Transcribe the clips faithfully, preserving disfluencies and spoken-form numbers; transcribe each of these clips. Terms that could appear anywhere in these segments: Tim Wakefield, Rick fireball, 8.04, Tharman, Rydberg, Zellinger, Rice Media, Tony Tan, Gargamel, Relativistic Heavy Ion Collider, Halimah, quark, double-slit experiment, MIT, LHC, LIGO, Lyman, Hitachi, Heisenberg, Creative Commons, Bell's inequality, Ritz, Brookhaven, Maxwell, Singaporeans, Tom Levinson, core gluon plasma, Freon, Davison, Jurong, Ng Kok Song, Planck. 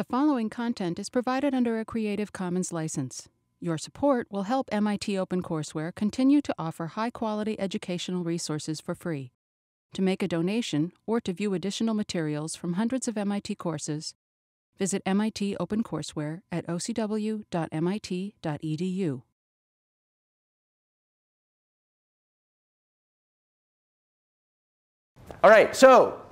The following content is provided under a Creative Commons license. Your support will help M I T OpenCourseWare continue to offer high-quality educational resources for free. To make a donation or to view additional materials from hundreds of M I T courses, visit M I T OpenCourseWare at o c w dot m i t dot e d u. All right, so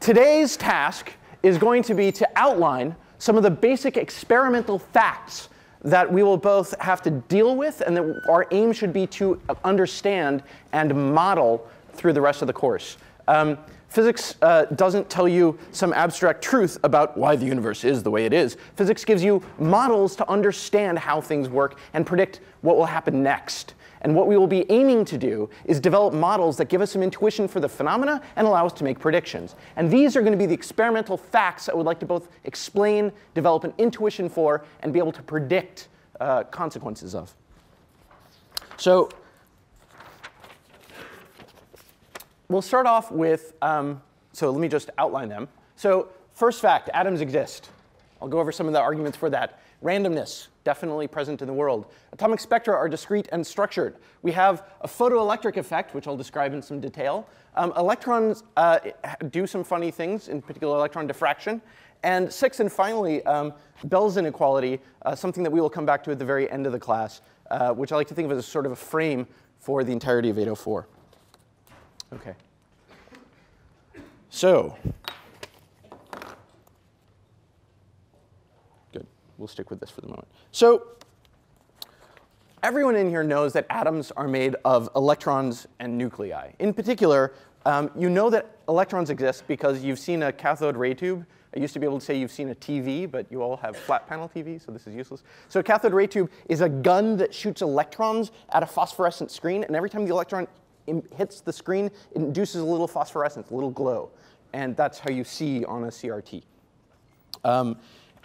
today's task is going to be to outline some of the basic experimental facts that we will both have to deal with and that our aim should be to understand and model through the rest of the course. Um, physics uh, doesn't tell you some abstract truth about why the universe is the way it is. Physics gives you models to understand how things work and predict what will happen next. And what we will be aiming to do is develop models that give us some intuition for the phenomena and allow us to make predictions. And these are going to be the experimental facts I would like to both explain, develop an intuition for, and be able to predict uh, consequences of. So we'll start off with, um, so let me just outline them. So first fact, atoms exist. I'll go over some of the arguments for that. Randomness, definitely present in the world. Atomic spectra are discrete and structured. We have a photoelectric effect, which I'll describe in some detail. Um, electrons uh, do some funny things, in particular electron diffraction. And sixth and finally, um, Bell's inequality, uh, something that we will come back to at the very end of the class, uh, which I like to think of as a sort of a frame for the entirety of eight oh four. OK. So we'll stick with this for the moment. So everyone in here knows that atoms are made of electrons and nuclei. In particular, um, you know that electrons exist because you've seen a cathode ray tube. I used to be able to say you've seen a T V, but you all have flat panel T V, so this is useless. So a cathode ray tube is a gun that shoots electrons at a phosphorescent screen. And every time the electron hits the screen, it induces a little phosphorescence, a little glow. And that's how you see on a C R T. Um,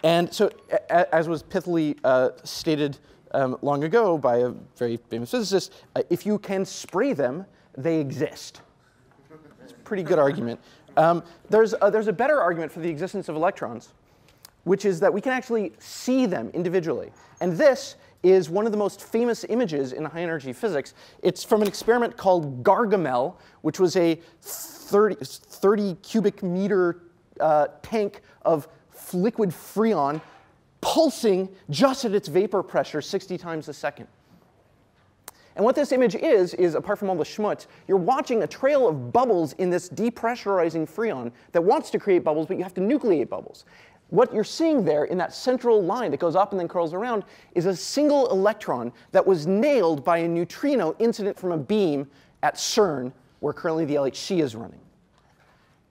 And so, as was pithily uh, stated um, long ago by a very famous physicist, uh, if you can spray them, they exist. It's a pretty good argument. Um, there's, a, there's a better argument for the existence of electrons, which is that we can actually see them individually. And this is one of the most famous images in high energy physics. It's from an experiment called Gargamel, which was a thirty, thirty cubic meter uh, tank of liquid freon pulsing just at its vapor pressure sixty times a second. And what this image is, is apart from all the schmutz, you're watching a trail of bubbles in this depressurizing freon that wants to create bubbles, but you have to nucleate bubbles. What you're seeing there in that central line that goes up and then curls around is a single electron that was nailed by a neutrino incident from a beam at CERN, where currently the L H C is running.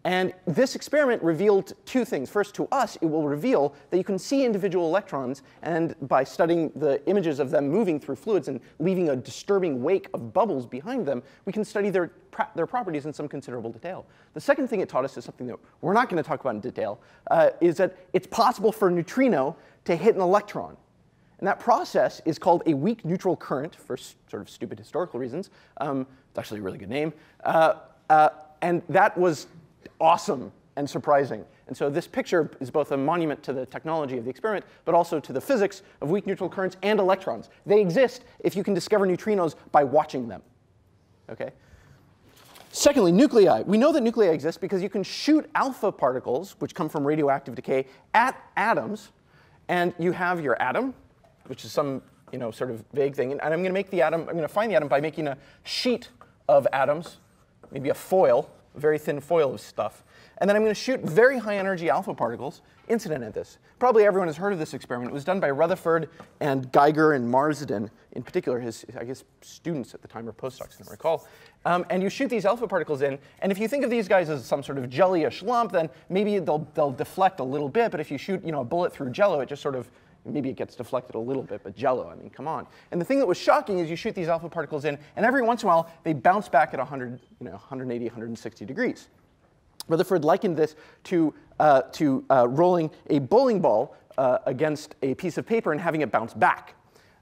And this experiment revealed two things. First, to us, it will reveal that you can see individual electrons, and by studying the images of them moving through fluids and leaving a disturbing wake of bubbles behind them, we can study their, their properties in some considerable detail. The second thing it taught us is something that we're not going to talk about in detail, uh, is that it's possible for a neutrino to hit an electron. And that process is called a weak neutral current, for sort of stupid historical reasons. Um, it's actually a really good name. Uh, uh, and that was awesome and surprising. And so this picture is both a monument to the technology of the experiment, but also to the physics of weak neutral currents and electrons. They exist if you can discover neutrinos by watching them. Okay. Secondly, nuclei. We know that nuclei exist because you can shoot alpha particles, which come from radioactive decay, at atoms. And you have your atom, which is some you know, sort of vague thing. And I'm going to make the atom. I'm going to find the atom by making a sheet of atoms, maybe a foil. Very thin foil of stuff. And then I'm going to shoot very high energy alpha particles incident at this. Probably everyone has heard of this experiment. It was done by Rutherford and Geiger and Marsden, in particular, his, I guess, students at the time or postdocs, I don't recall. Um, and you shoot these alpha particles in. And if you think of these guys as some sort of jellyish lump, then maybe they'll, they'll deflect a little bit. But if you shoot you know, a bullet through jello, it just sort of maybe it gets deflected a little bit, but jello, I mean, come on. And the thing that was shocking is you shoot these alpha particles in, and every once in a while, they bounce back at one hundred, you know, one hundred eighty, one hundred sixty degrees. Rutherford likened this to, uh, to uh, rolling a bowling ball uh, against a piece of paper and having it bounce back.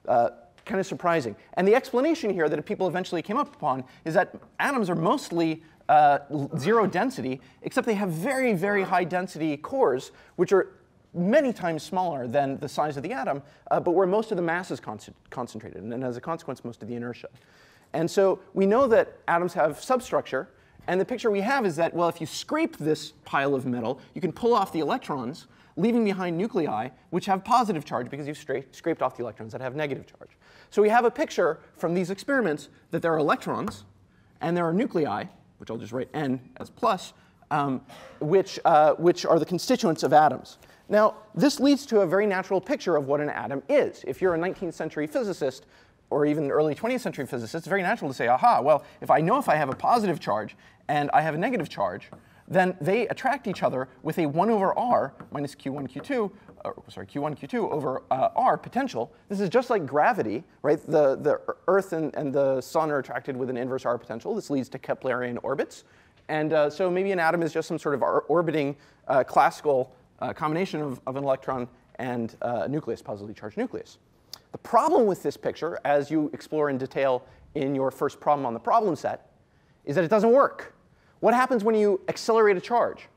Uh, kind of surprising. And the explanation here that people eventually came up upon is that atoms are mostly uh, zero density, except they have very, very high density cores, which are many times smaller than the size of the atom, uh, but where most of the mass is con concentrated, and, and as a consequence, most of the inertia. And so we know that atoms have substructure, and the picture we have is that, well, if you scrape this pile of metal, you can pull off the electrons, leaving behind nuclei, which have positive charge because you've scraped off the electrons that have negative charge. So we have a picture from these experiments that there are electrons, and there are nuclei, which I'll just write N as plus, um, which, uh, which are the constituents of atoms. Now, this leads to a very natural picture of what an atom is. If you're a nineteenth century physicist, or even an early twentieth century physicist, it's very natural to say, aha, well, if I know if I have a positive charge and I have a negative charge, then they attract each other with a one over R minus Q one, Q two, or, sorry, Q one, Q two over uh, R potential. This is just like gravity, right? The, the Earth and, and the Sun are attracted with an inverse R potential. This leads to Keplerian orbits. And uh, so maybe an atom is just some sort of R orbiting uh, classical uh, combination of, of an electron and uh, a nucleus, positively charged nucleus. The problem with this picture, as you explore in detail in your first problem on the problem set, is that it doesn't work. What happens when you accelerate a charge?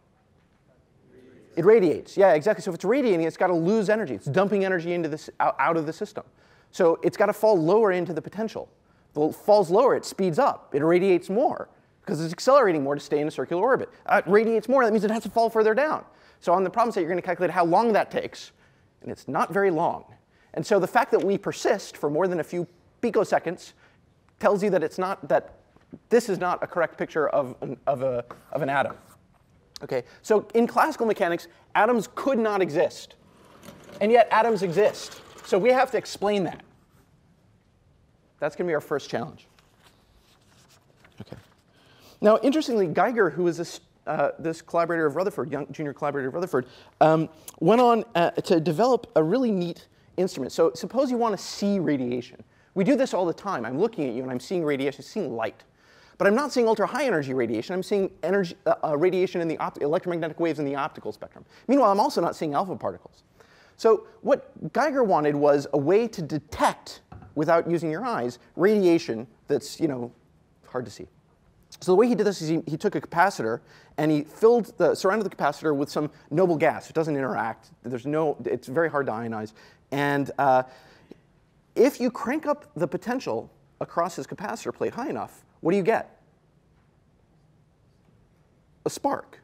It radiates. It radiates. Yeah, exactly. So if it's radiating, it's got to lose energy. It's dumping energy into this, out of the system. So it's got to fall lower into the potential. If it falls lower, it speeds up. It radiates more because it's accelerating more to stay in a circular orbit. Uh, it radiates more. That means it has to fall further down. So on the problem set, you're going to calculate how long that takes, and it's not very long. And so the fact that we persist for more than a few picoseconds tells you that it's not that this is not a correct picture of an, of a, of an atom. Okay. So in classical mechanics, atoms could not exist, and yet atoms exist. So we have to explain that. That's going to be our first challenge. Okay. Now, interestingly, Geiger, who is this, uh, this collaborator of Rutherford, young junior collaborator of Rutherford, um, went on uh, to develop a really neat instrument. So suppose you want to see radiation. We do this all the time. I'm looking at you and I'm seeing radiation, I'm seeing light. But I'm not seeing ultra high energy radiation. I'm seeing energy, uh, uh, radiation in the electromagnetic waves in the optical spectrum. Meanwhile, I'm also not seeing alpha particles. So what Geiger wanted was a way to detect, without using your eyes, radiation that's, you know, hard to see. So the way he did this is he, he took a capacitor and he filled the, surrounded the capacitor with some noble gas. It doesn't interact. There's no, it's very hard to ionize. And uh, if you crank up the potential across his capacitor plate high enough, what do you get? A spark,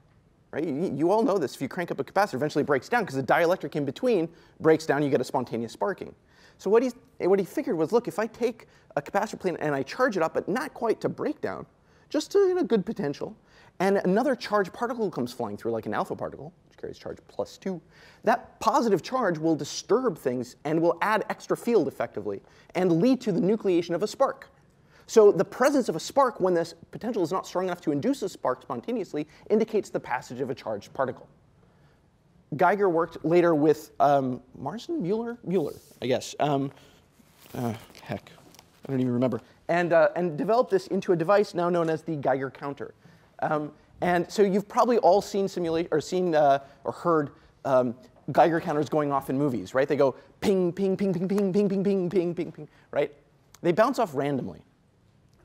right? You, you all know this. If you crank up a capacitor, eventually it breaks down because the dielectric in between breaks down. You get a spontaneous sparking. So what he, what he figured was, look, if I take a capacitor plate and I charge it up, but not quite to breakdown, just to, you know, good potential, and another charged particle comes flying through, like an alpha particle, which carries charge plus two, that positive charge will disturb things and will add extra field effectively and lead to the nucleation of a spark. So the presence of a spark when this potential is not strong enough to induce a spark spontaneously indicates the passage of a charged particle. Geiger worked later with um, Marsden, Mueller, Mueller, I guess. Um, uh, heck, I don't even remember. And, uh, and developed this into a device now known as the Geiger counter. Um, and so you've probably all seen simulation or seen uh, or heard um, Geiger counters going off in movies, right? They go ping, ping, ping, ping, ping, ping, ping, ping, ping, ping, ping, right? They bounce off randomly.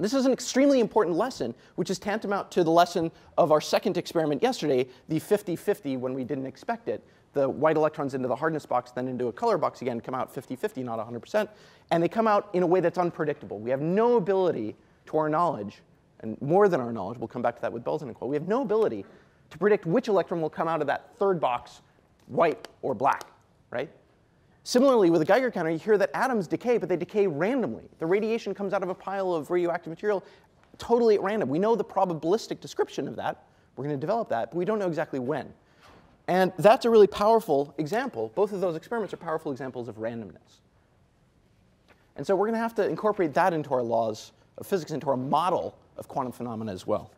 This is an extremely important lesson, which is tantamount to the lesson of our second experiment yesterday, the fifty fifty when we didn't expect it. The white electrons into the hardness box, then into a color box again, come out fifty fifty, not one hundred percent. And they come out in a way that's unpredictable. We have no ability, to our knowledge, and more than our knowledge, we'll come back to that with Bell's inequality, we have no ability to predict which electron will come out of that third box, white or black, right? Similarly, with a Geiger counter, you hear that atoms decay, but they decay randomly. The radiation comes out of a pile of radioactive material totally at random. We know the probabilistic description of that. We're going to develop that, but we don't know exactly when. And that's a really powerful example. Both of those experiments are powerful examples of randomness. And so we're going to have to incorporate that into our laws of physics, into our model of quantum phenomena as well.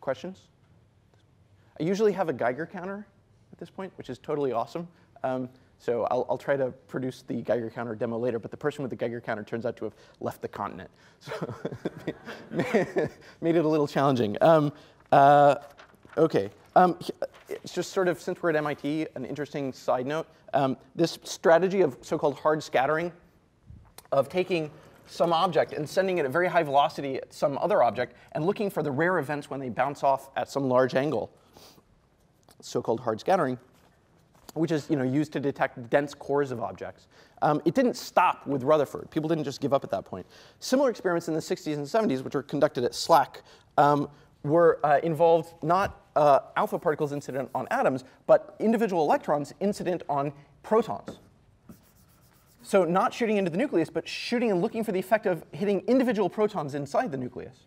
Questions? I usually have a Geiger counter at this point, which is totally awesome. Um, so I'll, I'll try to produce the Geiger counter demo later, but the person with the Geiger counter turns out to have left the continent. So made it a little challenging. Um, uh, OK. Um, it's just sort of, since we're at M I T, an interesting side note. Um, this strategy of so-called hard scattering, of taking some object and sending it at very high velocity at some other object and looking for the rare events when they bounce off at some large angle, so-called hard scattering, which is you know, used to detect dense cores of objects. Um, it didn't stop with Rutherford. People didn't just give up at that point. Similar experiments in the sixties and seventies, which were conducted at SLAC, um, were uh, involved not uh, alpha particles incident on atoms, but individual electrons incident on protons. So not shooting into the nucleus, but shooting and looking for the effect of hitting individual protons inside the nucleus.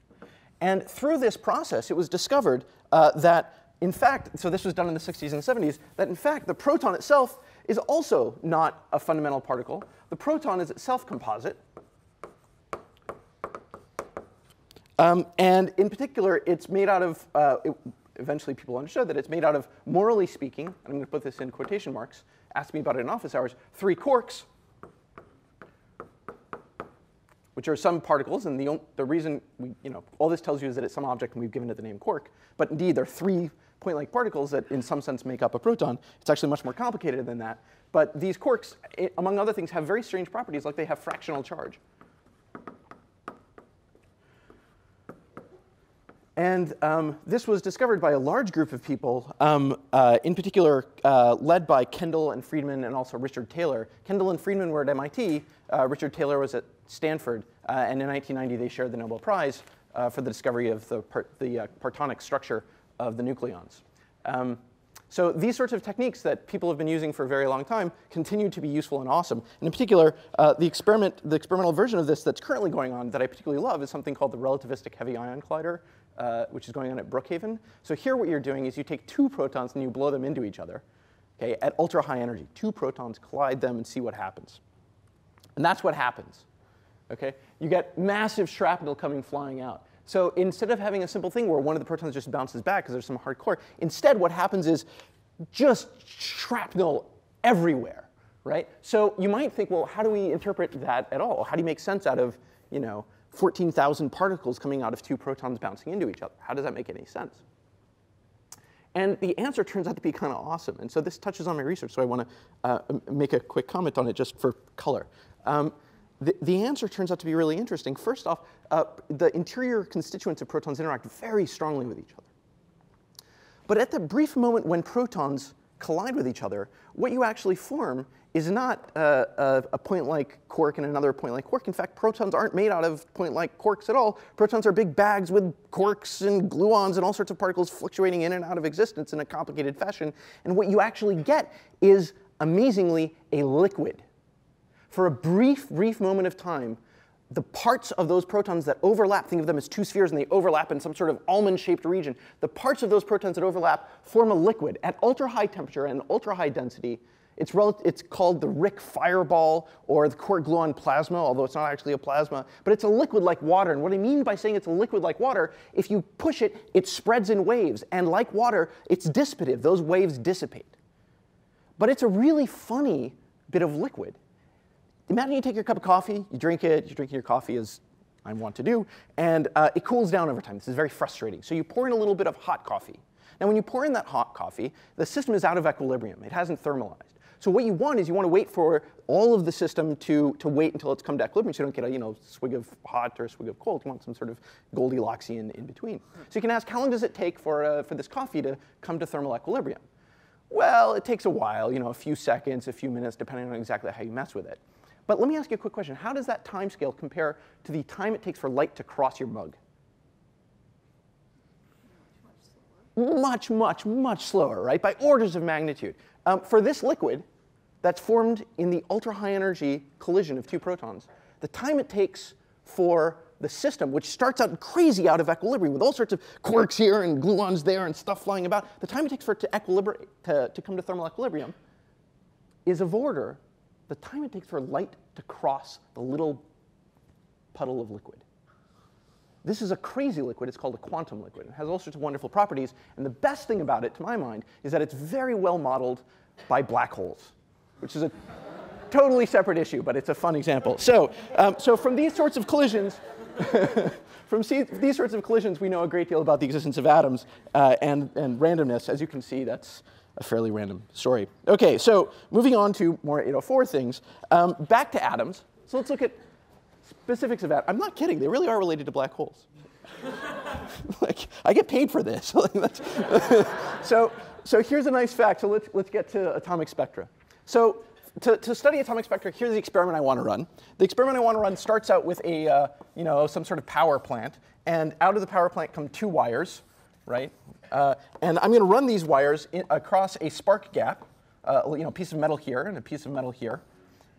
And through this process, it was discovered uh, that in fact, so this was done in the sixties and seventies, that in fact the proton itself is also not a fundamental particle. The proton is itself composite. Um, and in particular, it's made out of, uh, it, eventually people understood that it's made out of, morally speaking, and I'm going to put this in quotation marks, ask me about it in office hours, three quarks, which are some particles, and the, the reason we, you know, all this tells you is that it's some object and we've given it the name quark. But indeed, there are three point-like particles that in some sense make up a proton. It's actually much more complicated than that. But these quarks, it, among other things, have very strange properties, like they have fractional charge. And um, this was discovered by a large group of people, um, uh, in particular uh, led by Kendall and Friedman and also Richard Taylor. Kendall and Friedman were at M I T. Uh, Richard Taylor was at Stanford. Uh, and in nineteen ninety, they shared the Nobel Prize uh, for the discovery of the, part the uh, partonic structure of the nucleons. Um, so these sorts of techniques that people have been using for a very long time continue to be useful and awesome. And in particular, uh, the, experiment, the experimental version of this that's currently going on that I particularly love is something called the Relativistic Heavy Ion Collider. Uh, which is going on at Brookhaven. So here what you're doing is you take two protons and you blow them into each other, okay, at ultra high energy. Two protons, collide them and see what happens. And that's what happens, okay? You get massive shrapnel coming flying out. So instead of having a simple thing where one of the protons just bounces back because there's some hard core, instead what happens is just shrapnel everywhere, right? So you might think, well, how do we interpret that at all? How do you make sense out of, you know, fourteen thousand particles coming out of two protons bouncing into each other? How does that make any sense? And the answer turns out to be kind of awesome. And so this touches on my research, so I want to uh, make a quick comment on it just for color. Um, the, the answer turns out to be really interesting. First off, uh, the interior constituents of protons interact very strongly with each other. But at the brief moment when protons collide with each other, what you actually form is not uh, a, a point-like quark and another point-like quark. In fact, protons aren't made out of point-like quarks at all. Protons are big bags with quarks and gluons and all sorts of particles fluctuating in and out of existence in a complicated fashion. And what you actually get is, amazingly, a liquid. For a brief, brief moment of time, the parts of those protons that overlap, think of them as two spheres and they overlap in some sort of almond-shaped region, the parts of those protons that overlap form a liquid at ultra-high temperature and ultra-high density. It's, it's called the Rick fireball or the core gluon plasma, although it's not actually a plasma, but it's a liquid like water. And what I mean by saying it's a liquid like water, if you push it, it spreads in waves. And like water, it's dissipative. Those waves dissipate. But it's a really funny bit of liquid. Imagine you take your cup of coffee, you drink it, you're drinking your coffee as I want to do, and uh, it cools down over time. This is very frustrating. So you pour in a little bit of hot coffee. Now when you pour in that hot coffee, the system is out of equilibrium. It hasn't thermalized. So what you want is you want to wait for all of the system to, to wait until it's come to equilibrium so you don't get a you know, swig of hot or a swig of cold. You want some sort of Goldilocksian in between. So you can ask, how long does it take for, uh, for this coffee to come to thermal equilibrium? Well, it takes a while, you know, a few seconds, a few minutes, depending on exactly how you mess with it. But let me ask you a quick question. How does that time scale compare to the time it takes for light to cross your mug? Much, much, much slower, right? By orders of magnitude. Um, for this liquid that's formed in the ultra-high energy collision of two protons, the time it takes for the system, which starts out crazy out of equilibrium with all sorts of quarks here and gluons there and stuff flying about, the time it takes for it to, equilibri to, to come to thermal equilibrium is of order the time it takes for light to cross the little puddle of liquid. This is a crazy liquid. It's called a quantum liquid. It has all sorts of wonderful properties. And the best thing about it, to my mind, is that it's very well modeled by black holes, which is a totally separate issue, but it's a fun example. So, um, so from these sorts of collisions, from these sorts of collisions, we know a great deal about the existence of atoms uh, and, and randomness. As you can see, that's a fairly random story. OK, so moving on to more eight oh four things. Um, back to atoms. So let's look at specifics of that. I'm not kidding. They really are related to black holes. Like, I get paid for this. So, so here's a nice fact. So let's, let's get to atomic spectra. So to, to study atomic spectra, here's the experiment I want to run. The experiment I want to run starts out with a, uh, you know, some sort of power plant. And out of the power plant come two wires, right? Uh, and I'm going to run these wires in, across a spark gap, uh, you know, a piece of metal here and a piece of metal here,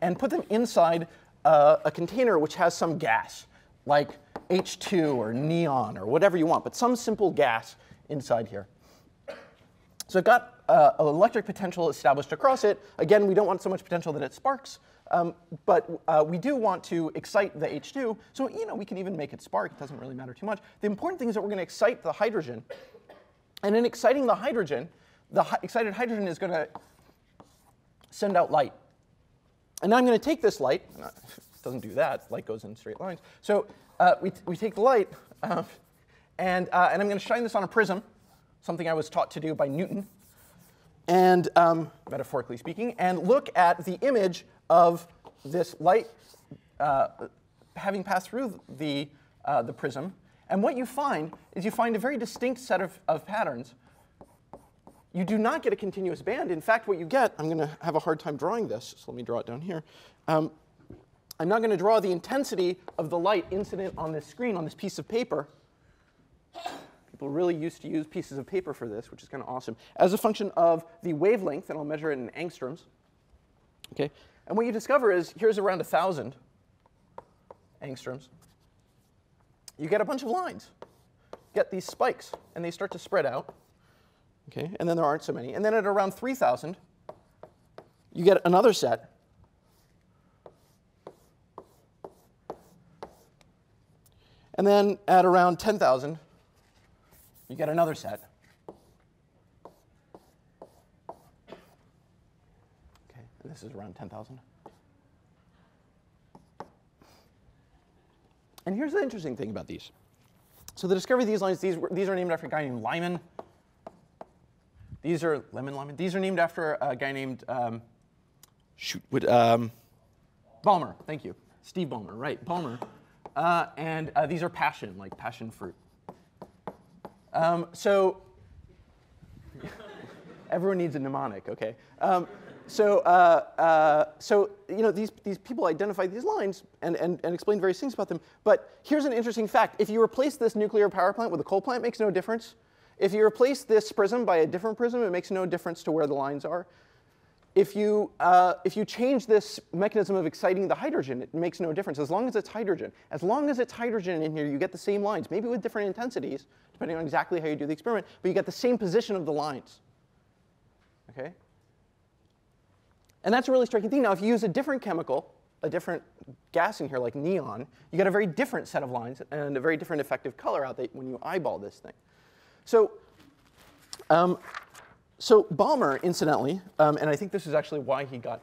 and put them inside uh, a container which has some gas, like H two or neon or whatever you want, but some simple gas inside here. So I've got uh, an electric potential established across it. Again, we don't want so much potential that it sparks, um, but uh, we do want to excite the H two. So you know, we can even make it spark. It doesn't really matter too much. The important thing is that we're going to excite the hydrogen. And in exciting the hydrogen, the hi excited hydrogen is going to send out light. And now I'm going to take this light. It doesn't do that. Light goes in straight lines. So uh, we, we take the light, uh, and, uh, and I'm going to shine this on a prism. Something I was taught to do by Newton, and um, metaphorically speaking, and look at the image of this light uh, having passed through the, uh, the prism. And what you find is you find a very distinct set of, of patterns. You do not get a continuous band. In fact, what you get, I'm going to have a hard time drawing this, so let me draw it down here. Um, I'm not going to draw the intensity of the light incident on this screen, on this piece of paper. People really used to use pieces of paper for this, which is kind of awesome, as a function of the wavelength, and I'll measure it in angstroms. Okay, and what you discover is here's around one thousand angstroms. You get a bunch of lines, get these spikes, and they start to spread out. Okay, and then there aren't so many. And then at around three thousand, you get another set. And then at around ten thousand, you get another set. Okay, and this is around ten thousand. And here's the interesting thing about these. So the discovery of these lines, these, were, these are named after a guy named Lyman. These are Lemon Lyman. These are named after a guy named um, shoot, would, um, Balmer. Thank you, Steve Balmer. Right, Balmer. Uh, and uh, these are passion, like passion fruit. Um, so everyone needs a mnemonic, okay? Um, so uh, uh, so you know these these people identified these lines and, and and explained various things about them. But here's an interesting fact: if you replace this nuclear power plant with a coal plant, it makes no difference. If you replace this prism by a different prism, it makes no difference to where the lines are. If you uh, if you change this mechanism of exciting the hydrogen, it makes no difference as long as it's hydrogen. As long as it's hydrogen in here, you get the same lines, maybe with different intensities, depending on exactly how you do the experiment, but you get the same position of the lines. Okay? And that's a really striking thing. Now, if you use a different chemical, a different gas in here, like neon, you get a very different set of lines and a very different effective color out that when you eyeball this thing. So, um, so Balmer, incidentally, um, and I think this is actually why he got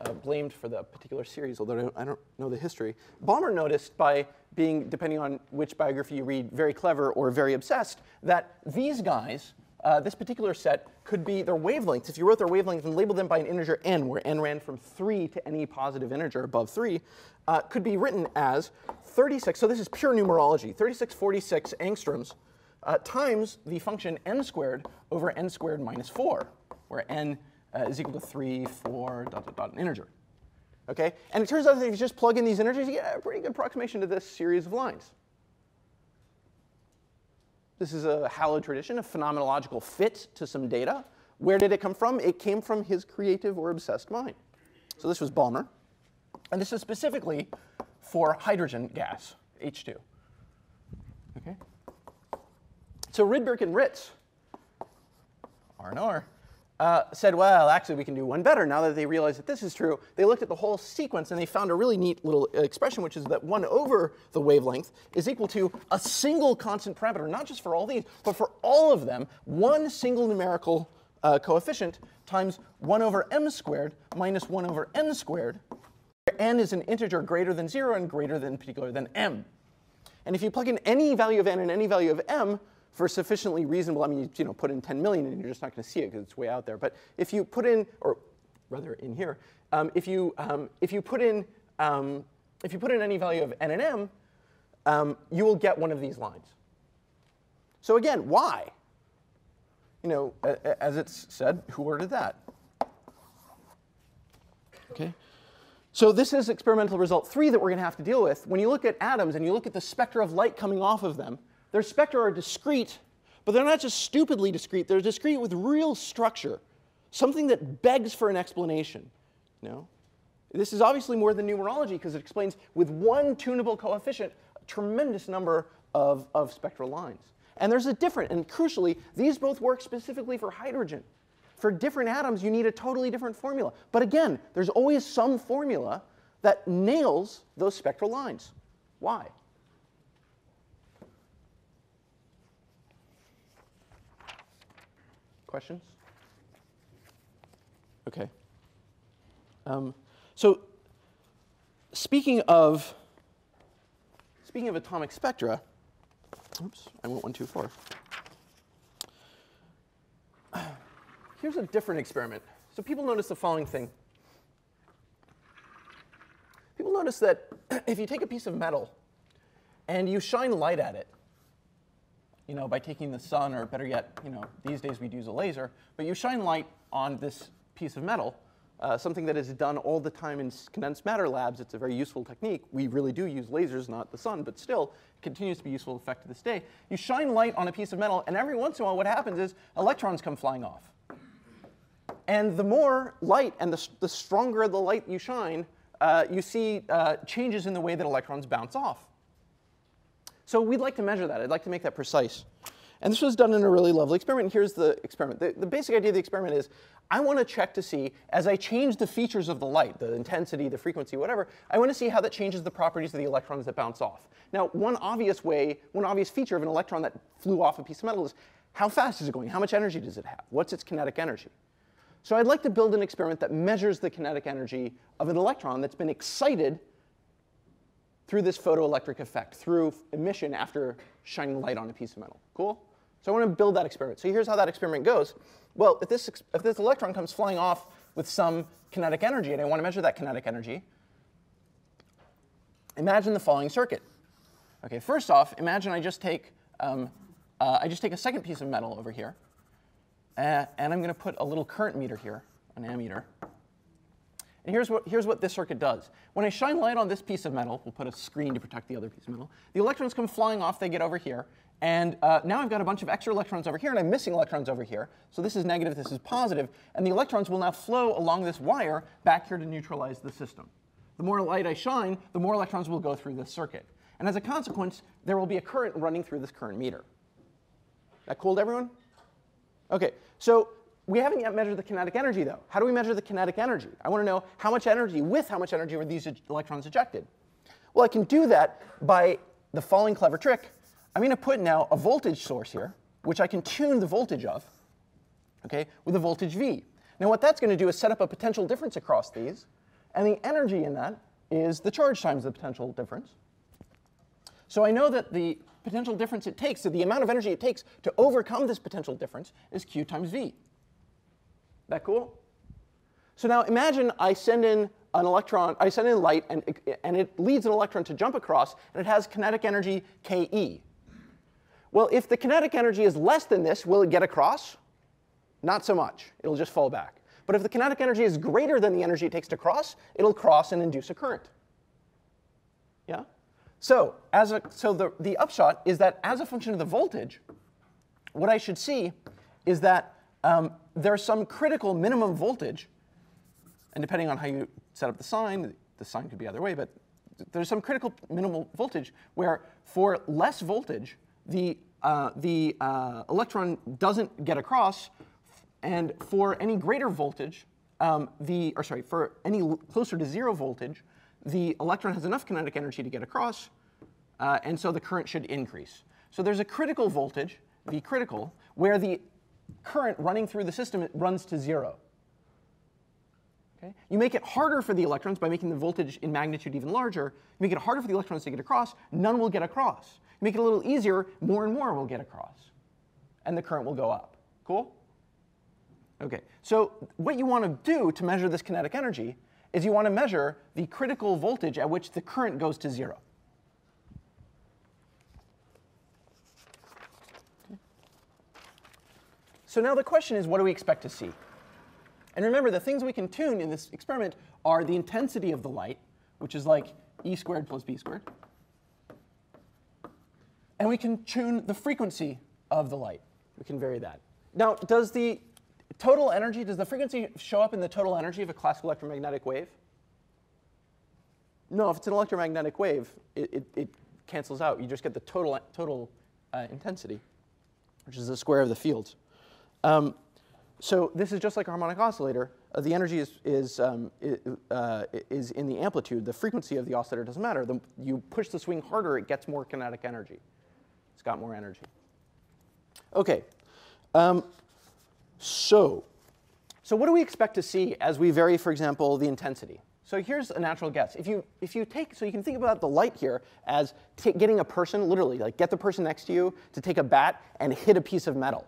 uh, blamed for the particular series, although I don't, I don't know the history. Balmer noticed by being, depending on which biography you read, very clever or very obsessed, that these guys, uh, this particular set, could be their wavelengths. If you wrote their wavelengths and labeled them by an integer n, where n ran from three to any positive integer above three, uh, could be written as thirty-six. So this is pure numerology, thirty-six forty-six angstroms. Uh, times the function n squared over n squared minus four, where n uh, is equal to three, four, dot, dot, dot, an integer. Okay? And it turns out that if you just plug in these integers, you get a pretty good approximation to this series of lines. This is a hallowed tradition, a phenomenological fit to some data. Where did it come from? It came from his creative or obsessed mind. So this was Balmer. And this is specifically for hydrogen gas, H two. Okay? So Rydberg and Ritz, R and R, uh, said, well, actually, we can do one better. Now that they realize that this is true, they looked at the whole sequence, and they found a really neat little expression, which is that one over the wavelength is equal to a single constant parameter, not just for all these, but for all of them, one single numerical uh, coefficient times one over m squared minus one over n squared, where n is an integer greater than zero and greater than particular than m. And if you plug in any value of n and any value of m, for sufficiently reasonable, I mean, you, you know, put in ten million and you're just not going to see it because it's way out there. But if you put in, or rather in here, um, if you um, if you put in um, if you put in any value of n and m, um, you will get one of these lines. So again, why? you know, as it's said, who ordered that? Okay. So this is experimental result three that we're going to have to deal with. When you look at atoms and you look at the spectra of light coming off of them, their spectra are discrete, but they're not just stupidly discrete. They're discrete with real structure, something that begs for an explanation. You know? This is obviously more than numerology because it explains with one tunable coefficient a tremendous number of, of spectral lines. And there's a different, and crucially, these both work specifically for hydrogen. For different atoms, you need a totally different formula. But again, there's always some formula that nails those spectral lines. Why? Questions? Okay. Um, so speaking of speaking of atomic spectra, oops, I went one too far. Here's a different experiment. So people notice the following thing. People notice that if you take a piece of metal and you shine light at it, you know, by taking the sun, or better yet, you know, these days we'd use a laser, but you shine light on this piece of metal, uh, something that is done all the time in condensed matter labs. It's a very useful technique. We really do use lasers, not the sun, but still, it continues to be useful effect to this day. You shine light on a piece of metal, and every once in a while what happens is electrons come flying off. And the more light and the, the stronger the light you shine, uh, you see uh, changes in the way that electrons bounce off. So we'd like to measure that. I'd like to make that precise. And this was done in a really lovely experiment. Here's the experiment. The, the basic idea of the experiment is I want to check to see, as I change the features of the light, the intensity, the frequency, whatever, I want to see how that changes the properties of the electrons that bounce off. Now, one obvious way, one obvious feature of an electron that flew off a piece of metal is how fast is it going? How much energy does it have? What's its kinetic energy? So I'd like to build an experiment that measures the kinetic energy of an electron that's been excited through this photoelectric effect, through emission after shining light on a piece of metal. Cool? So I want to build that experiment. So here's how that experiment goes. Well, if this, if this electron comes flying off with some kinetic energy, and I want to measure that kinetic energy, imagine the following circuit. Okay, first off, imagine I just take, um, uh, I just take a second piece of metal over here. Uh, and I'm going to put a little current meter here, an ammeter. And here's what, here's what this circuit does. When I shine light on this piece of metal, we'll put a screen to protect the other piece of metal, the electrons come flying off, they get over here. And uh, now I've got a bunch of extra electrons over here, and I'm missing electrons over here. So this is negative, this is positive. And the electrons will now flow along this wire back here to neutralize the system. The more light I shine, the more electrons will go through this circuit. And as a consequence, there will be a current running through this current meter. That cool to everyone? Okay, so we haven't yet measured the kinetic energy, though. How do we measure the kinetic energy? I want to know how much energy, with how much energy were these electrons ejected? Well, I can do that by the following clever trick. I'm going to put now a voltage source here, which I can tune the voltage of, okay, with a voltage V. Now, what that's going to do is set up a potential difference across these, and the energy in that is the charge times the potential difference. So I know that the potential difference it takes, so the amount of energy it takes to overcome this potential difference is Q times V. That cool? So now imagine I send in an electron, I send in light, and, and it leads an electron to jump across, and it has kinetic energy K E. Well, if the kinetic energy is less than this, will it get across? Not so much. It'll just fall back. But if the kinetic energy is greater than the energy it takes to cross, it'll cross and induce a current. Yeah? So, as a, so the, the upshot is that as a function of the voltage, what I should see is that um, there's some critical minimum voltage. And depending on how you set up the sign, the sign could be either way, but there's some critical minimal voltage where for less voltage, the, uh, the uh, electron doesn't get across. And for any greater voltage, um, the, or sorry, for any closer to zero voltage, the electron has enough kinetic energy to get across, uh, and so the current should increase. So there's a critical voltage, V critical, where the current running through the system runs to zero. Okay? You make it harder for the electrons by making the voltage in magnitude even larger. You make it harder for the electrons to get across. None will get across. You make it a little easier. More and more will get across, and the current will go up. Cool? Okay. So what you want to do to measure this kinetic energy is you want to measure the critical voltage at which the current goes to zero. Okay. So now the question is, what do we expect to see? And remember, the things we can tune in this experiment are the intensity of the light, which is like E squared plus B squared. And we can tune the frequency of the light. We can vary that. Now, does the total energy, does the frequency show up in the total energy of a classical electromagnetic wave? No, if it's an electromagnetic wave, it, it, it cancels out. You just get the total, total uh, intensity, which is the square of the fields. Um, so this is just like a harmonic oscillator. Uh, the energy is, is, um, it, uh, is in the amplitude. The frequency of the oscillator doesn't matter. The, you push the swing harder, it gets more kinetic energy. It's got more energy. OK. Um, so, so what do we expect to see as we vary, for example, the intensity? So here's a natural guess. If you, if you take, so you can think about the light here as t getting a person, literally, like get the person next to you to take a bat and hit a piece of metal,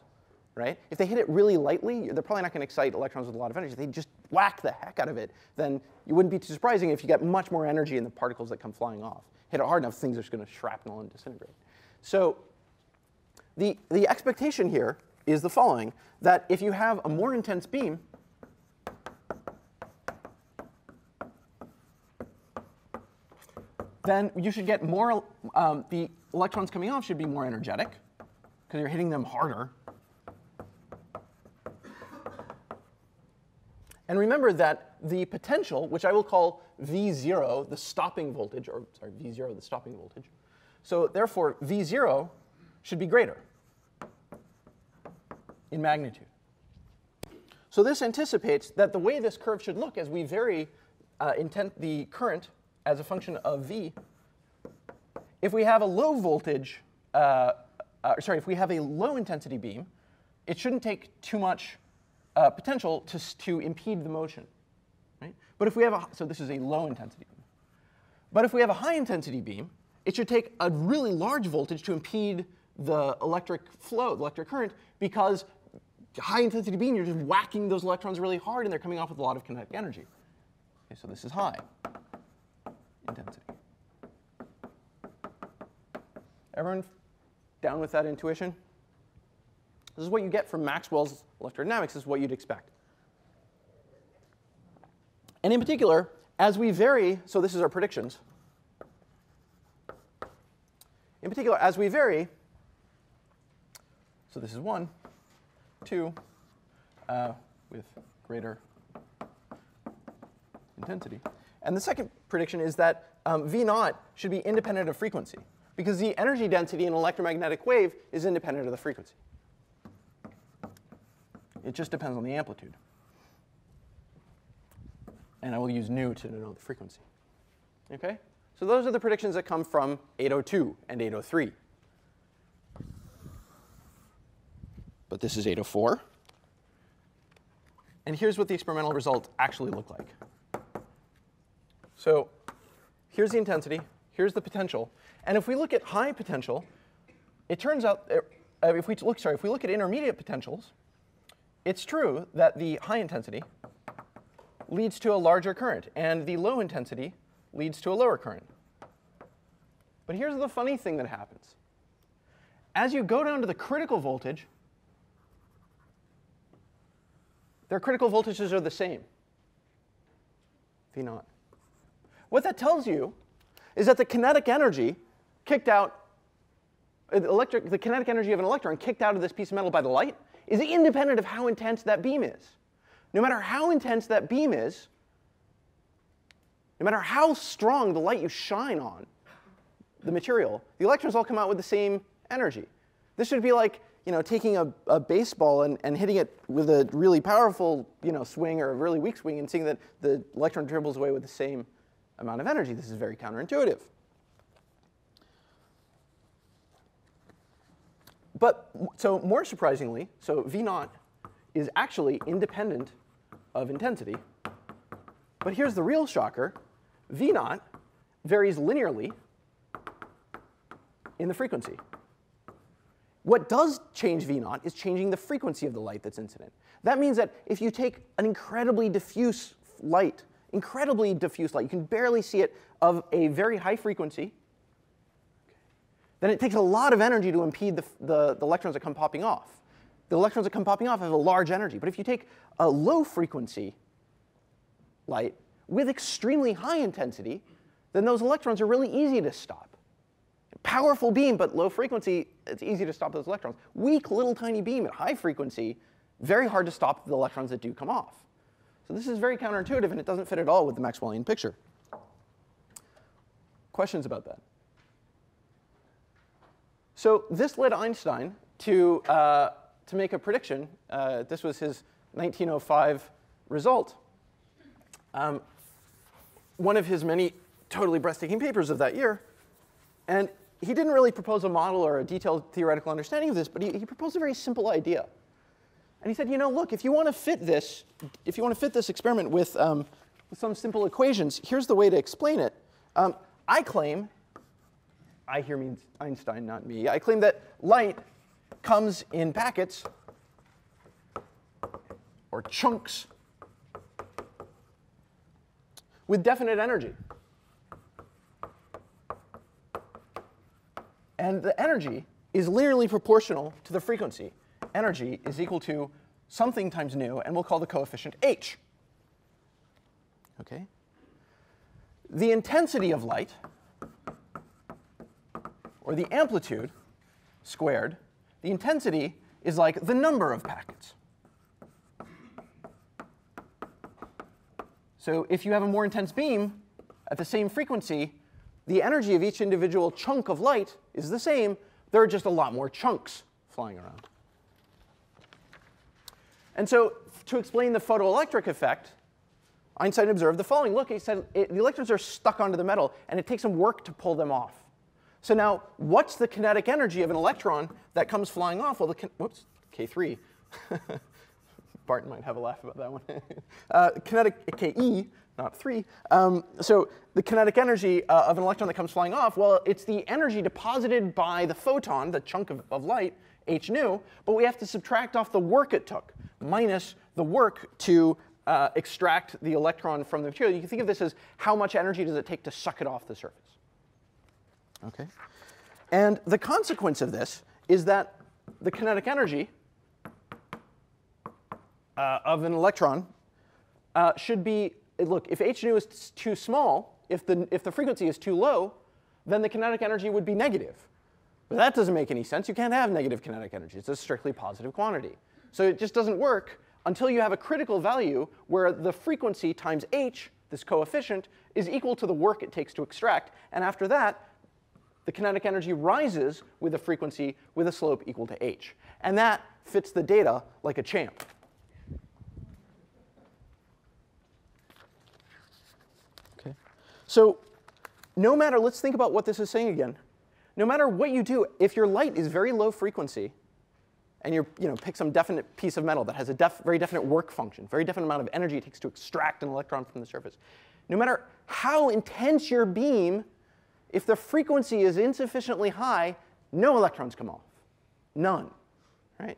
right? If they hit it really lightly, they're probably not going to excite electrons with a lot of energy. If they just whack the heck out of it, then you wouldn't be too surprising if you got much more energy in the particles that come flying off. Hit it hard enough, things are just going to shrapnel and disintegrate. So the, the expectation here is the following, that if you have a more intense beam, then you should get more, um, the electrons coming off should be more energetic, because you're hitting them harder. And remember that the potential, which I will call V zero, the stopping voltage, or sorry, V zero, the stopping voltage. So therefore, V zero should be greater in magnitude. So this anticipates that the way this curve should look as we vary uh, intent the current as a function of V, if we have a low voltage, uh, uh, sorry, if we have a low intensity beam, it shouldn't take too much uh, potential to, to impede the motion, right? But if we have a, so this is a low intensity beam. But if we have a high intensity beam, it should take a really large voltage to impede the electric flow, the electric current, because high intensity beam, you're just whacking those electrons really hard and they're coming off with a lot of kinetic energy. Okay, so this is high intensity. Everyone down with that intuition? This is what you get from Maxwell's electrodynamics. This is what you'd expect. And in particular, as we vary, so this is our predictions. In particular, as we vary, so this is one, two, uh, with greater intensity. And the second prediction is that um, V naught should be independent of frequency, because the energy density in an electromagnetic wave is independent of the frequency. It just depends on the amplitude. And I will use nu to denote the frequency. Okay? So those are the predictions that come from eight oh two and eight oh three. But this is eight oh four. And here's what the experimental results actually look like. So here's the intensity. Here's the potential. And if we look at high potential, it turns out, uh, if we look, sorry, if we look at intermediate potentials, it's true that the high intensity leads to a larger current, and the low intensity leads to a lower current. But here's the funny thing that happens. As you go down to the critical voltage, their critical voltages are the same, V naught. What that tells you is that the kinetic energy kicked out, electric, the kinetic energy of an electron kicked out of this piece of metal by the light is independent of how intense that beam is. No matter how intense that beam is, no matter how strong the light you shine on the material, the electrons all come out with the same energy. This should be like, you know, taking a, a baseball and, and hitting it with a really powerful, you know, swing or a really weak swing and seeing that the electron dribbles away with the same amount of energy. This is very counterintuitive. But so more surprisingly, so V naught is actually independent of intensity. But here's the real shocker. V naught varies linearly in the frequency. What does change V naught is changing the frequency of the light that's incident. That means that if you take an incredibly diffuse light, incredibly diffuse light, you can barely see it, of a very high frequency, then it takes a lot of energy to impede the, the, the electrons that come popping off. the electrons that come popping off have a large energy. But if you take a low frequency light with extremely high intensity, then those electrons are really easy to stop. Powerful beam, but low frequency, it's easy to stop those electrons. Weak little tiny beam at high frequency, very hard to stop the electrons that do come off. So this is very counterintuitive, and it doesn't fit at all with the Maxwellian picture. Questions about that? So this led Einstein to, uh, to make a prediction. Uh, this was his nineteen oh five result. Um, one of his many totally breathtaking papers of that year. And he didn't really propose a model or a detailed theoretical understanding of this, but he, he proposed a very simple idea. And he said, you know, look, if you want to fit this, if you want to fit this experiment with, um, with some simple equations, here's the way to explain it. Um, I claim, I here means Einstein, not me. I claim that light comes in packets or chunks with definite energy. And the energy is linearly proportional to the frequency. Energy is equal to something times nu, and we'll call the coefficient h. Okay. The intensity of light, or the amplitude squared, the intensity is like the number of packets. So if you have a more intense beam at the same frequency, the energy of each individual chunk of light is the same. There are just a lot more chunks flying around. And so to explain the photoelectric effect, Einstein observed the following. Look, he said it, the electrons are stuck onto the metal, and it takes some work to pull them off. So now, what's the kinetic energy of an electron that comes flying off? Well, the whoops, K three. Barton might have a laugh about that one. uh, kinetic K E, not three. Um, so the kinetic energy uh, of an electron that comes flying off, well, it's the energy deposited by the photon, the chunk of, of light, h nu. But we have to subtract off the work it took, minus the work to uh, extract the electron from the material. You can think of this as how much energy does it take to suck it off the surface. Okay. And the consequence of this is that the kinetic energy Uh, of an electron uh, should be, look, if h nu is too small, if the, if the frequency is too low, then the kinetic energy would be negative. But that doesn't make any sense. You can't have negative kinetic energy. It's a strictly positive quantity. So it just doesn't work until you have a critical value where the frequency times h, this coefficient, is equal to the work it takes to extract. And after that, the kinetic energy rises with the frequency with a slope equal to h. And that fits the data like a champ. So no matter, let's think about what this is saying again. No matter what you do, if your light is very low frequency, and you're, you know, pick some definite piece of metal that has a def, very definite work function, very definite amount of energy it takes to extract an electron from the surface, no matter how intense your beam, if the frequency is insufficiently high, no electrons come off. None. Right?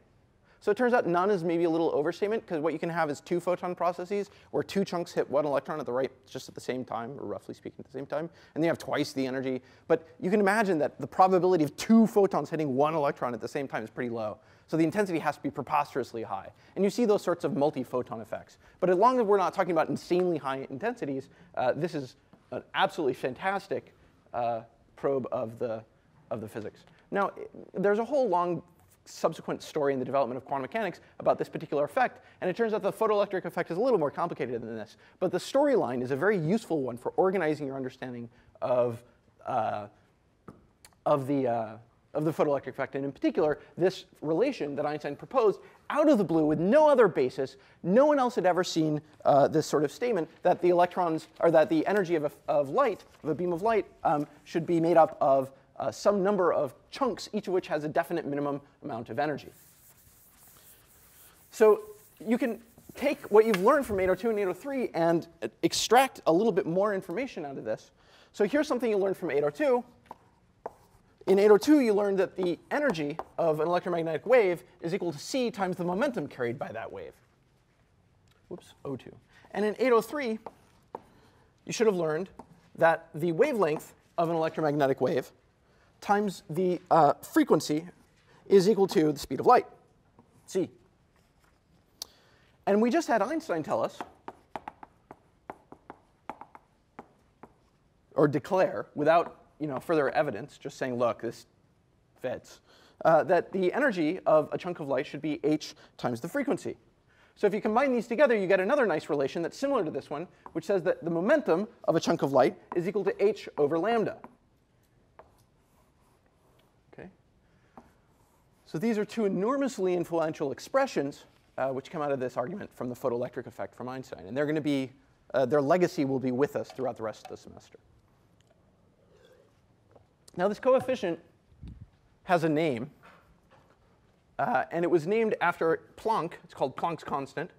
So it turns out none is maybe a little overstatement, because what you can have is two photon processes where two chunks hit one electron at the right just at the same time, or roughly speaking at the same time, and then you have twice the energy. But you can imagine that the probability of two photons hitting one electron at the same time is pretty low. So the intensity has to be preposterously high. And you see those sorts of multi-photon effects. But as long as we're not talking about insanely high intensities, uh, this is an absolutely fantastic uh, probe of the, of the physics. Now, there's a whole long subsequent story in the development of quantum mechanics about this particular effect. And it turns out the photoelectric effect is a little more complicated than this. But the storyline is a very useful one for organizing your understanding of, uh, of, the, uh, of the photoelectric effect. And in particular, this relation that Einstein proposed out of the blue with no other basis. No one else had ever seen uh, this sort of statement that the electrons, or that the energy of, a, of light, of a beam of light, um, should be made up of Uh, some number of chunks, each of which has a definite minimum amount of energy. So you can take what you've learned from eight oh two and eight oh three and uh, extract a little bit more information out of this. So here's something you learned from eight oh two. In eight oh two, you learned that the energy of an electromagnetic wave is equal to c times the momentum carried by that wave. Whoops, O two. And in eight oh three, you should have learned that the wavelength of an electromagnetic wave times the uh, frequency is equal to the speed of light, C. And we just had Einstein tell us, or declare, without you know, further evidence, just saying, look, this fits, uh, that the energy of a chunk of light should be h times the frequency. So if you combine these together, you get another nice relation that's similar to this one, which says that the momentum of a chunk of light is equal to h over lambda. Okay. So these are two enormously influential expressions uh, which come out of this argument from the photoelectric effect from Einstein. And they're going to be, uh, their legacy will be with us throughout the rest of the semester. Now this coefficient has a name. Uh, and it was named after Planck. It's called Planck's constant.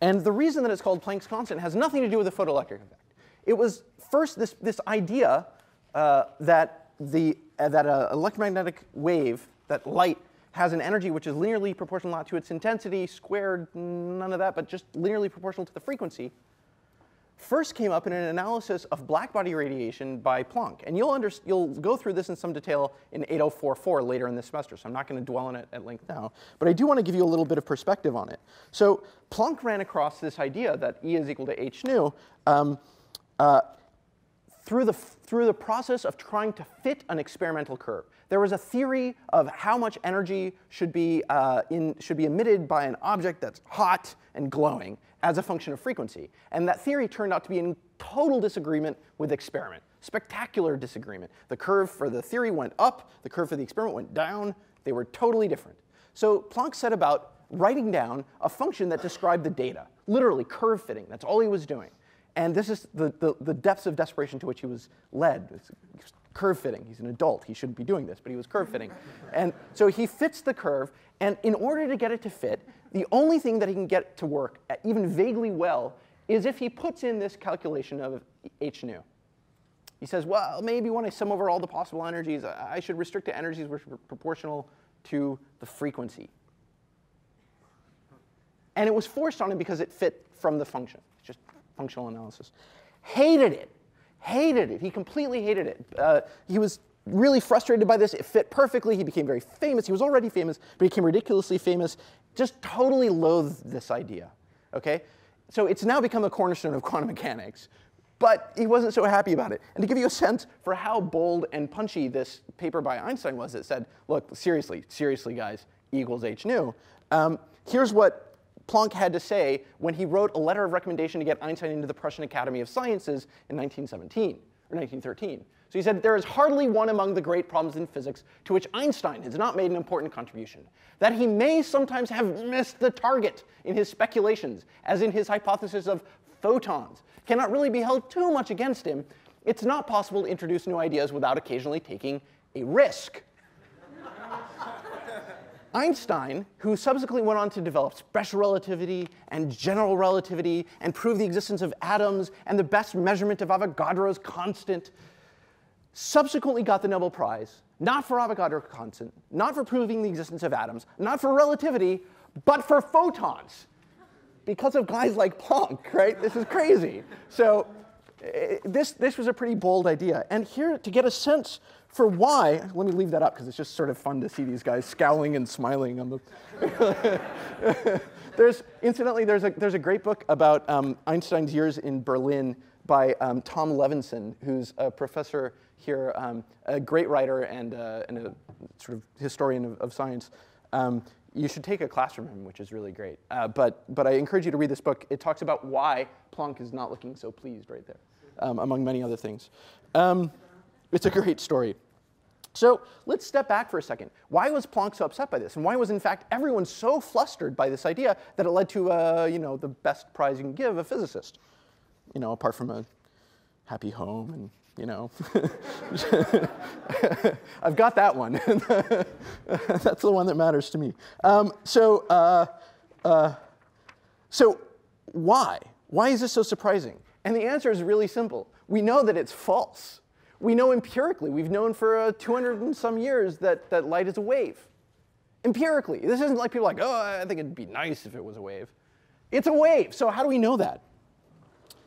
And the reason that it's called Planck's constant has nothing to do with the photoelectric effect. It was first this, this idea uh, that the uh, that an electromagnetic wave, that light, has an energy which is linearly proportional to its intensity squared, none of that, but just linearly proportional to the frequency. First came up in an analysis of blackbody radiation by Planck. And you'll, under, you'll go through this in some detail in eight oh four four later in this semester, so I'm not going to dwell on it at length now. But I do want to give you a little bit of perspective on it. So Planck ran across this idea that E is equal to h nu um, uh, through, the, through the process of trying to fit an experimental curve. There was a theory of how much energy should be, uh, in, should be emitted by an object that's hot and glowing as a function of frequency. And that theory turned out to be in total disagreement with experiment. Spectacular disagreement. The curve for the theory went up. The curve for the experiment went down. They were totally different. So Planck set about writing down a function that described the data, literally curve fitting. That's all he was doing. And this is the, the, the depths of desperation to which he was led. It's curve fitting. He's an adult. He shouldn't be doing this, but he was curve fitting. And so he fits the curve. And in order to get it to fit, the only thing that he can get to work at even vaguely well is if he puts in this calculation of h nu. He says, well, maybe when I sum over all the possible energies, I should restrict to energies which are proportional to the frequency. And it was forced on him because it fit from the function. It's just functional analysis. Hated it. Hated it. He completely hated it. Uh, he was really frustrated by this. It fit perfectly. He became very famous. He was already famous, but he became ridiculously famous. Just totally loathed this idea. Okay? So it's now become a cornerstone of quantum mechanics. But he wasn't so happy about it. And to give you a sense for how bold and punchy this paper by Einstein was, it said, look, seriously, seriously, guys, E equals h nu. Um, here's what Planck had to say when he wrote a letter of recommendation to get Einstein into the Prussian Academy of Sciences in nineteen seventeen, or nineteen thirteen. So he said, there is hardly one among the great problems in physics to which Einstein has not made an important contribution. That he may sometimes have missed the target in his speculations, as in his hypothesis of photons, cannot really be held too much against him. It's not possible to introduce new ideas without occasionally taking a risk. Einstein, who subsequently went on to develop special relativity and general relativity and prove the existence of atoms and the best measurement of Avogadro's constant, subsequently got the Nobel Prize, not for Avogadro's constant, not for proving the existence of atoms, not for relativity, but for photons, because of guys like Planck, right? This is crazy. So this, this was a pretty bold idea. And here, to get a sense for why, let me leave that up because it's just sort of fun to see these guys scowling and smiling on the. There's, incidentally, there's a, there's a great book about um, Einstein's years in Berlin by um, Tom Levinson, who's a professor here, um, a great writer and, uh, and a sort of historian of, of science. Um, you should take a class from him, which is really great. Uh, but, but I encourage you to read this book. It talks about why Planck is not looking so pleased right there, um, among many other things. Um, It's a great story. So let's step back for a second. Why was Planck so upset by this? And why was, in fact, everyone so flustered by this idea that it led to uh, you know, the best prize you can give a physicist, you know, apart from a happy home and, you know. I've got that one. That's the one that matters to me. Um, so, uh, uh, so why? Why is this so surprising? And the answer is really simple. We know that it's false. We know empirically, we've known for uh, two hundred and some years that, that light is a wave. Empirically. This isn't like people like, oh, I think it'd be nice if it was a wave. It's a wave. So how do we know that?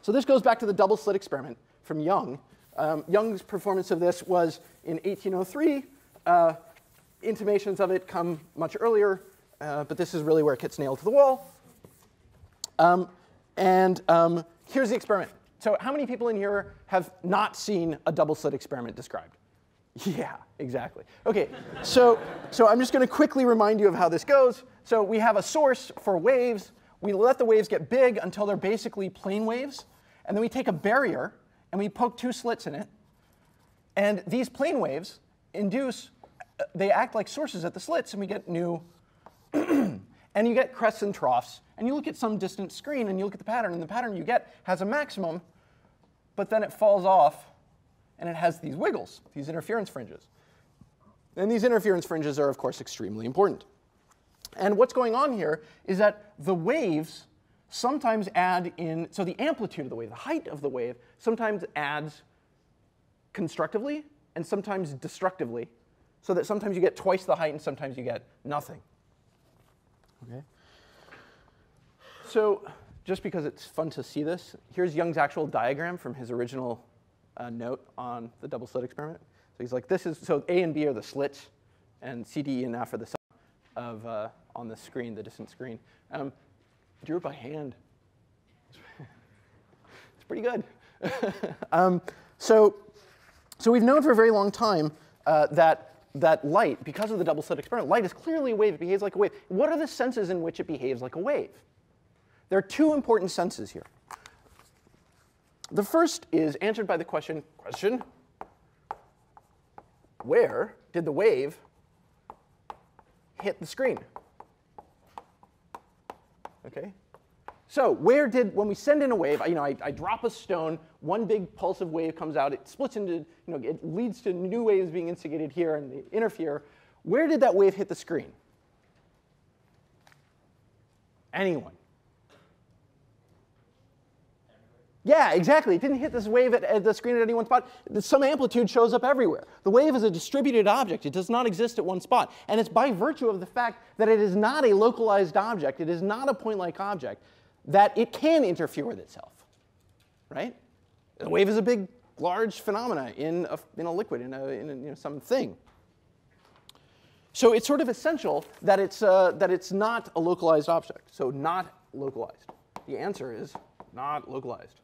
So this goes back to the double slit experiment from Young, Um, Young's performance of this was in eighteen oh three. Uh, intimations of it come much earlier, uh, but this is really where it gets nailed to the wall. Um, and um, here's the experiment. So how many people in here have not seen a double slit experiment described? Yeah, exactly. OK, so, so I'm just going to quickly remind you of how this goes. So we have a source for waves. We let the waves get big until they're basically plane waves. And then we take a barrier, and we poke two slits in it. And these plane waves induce, they act like sources at the slits, and we get new. And you get crests and troughs. And you look at some distant screen, and you look at the pattern. And the pattern you get has a maximum, but then it falls off. And it has these wiggles, these interference fringes. And these interference fringes are, of course, extremely important. And what's going on here is that the waves sometimes add in, so the amplitude of the wave, the height of the wave, sometimes adds constructively and sometimes destructively, so that sometimes you get twice the height and sometimes you get nothing. Okay. So just because it's fun to see this, here's Young's actual diagram from his original uh, note on the double slit experiment. So he's like, this is, so A and B are the slits, and C, D, E, and F are the sum of, uh, on the screen, the distant screen. Um, Drew it by hand. It's pretty good. um, so, so we've known for a very long time uh, that, that light, because of the double slit experiment, light is clearly a wave. It behaves like a wave. What are the senses in which it behaves like a wave? There are two important senses here. The first is answered by the question, question, where did the wave hit the screen? Okay. So where did, when we send in a wave, you know, I, I drop a stone, one big pulsive wave comes out, it splits into, you know, it leads to new waves being instigated here and they interfere. Where did that wave hit the screen? Anyone? Yeah, exactly. It didn't hit this wave at, at the screen at any one spot. Some amplitude shows up everywhere. The wave is a distributed object. It does not exist at one spot. And it's by virtue of the fact that it is not a localized object, it is not a point-like object, that it can interfere with itself. Right? The wave is a big, large phenomena in a, in a liquid, in, a, in a, you know, something. So it's sort of essential that it's, uh, that it's not a localized object. So not localized. The answer is not localized.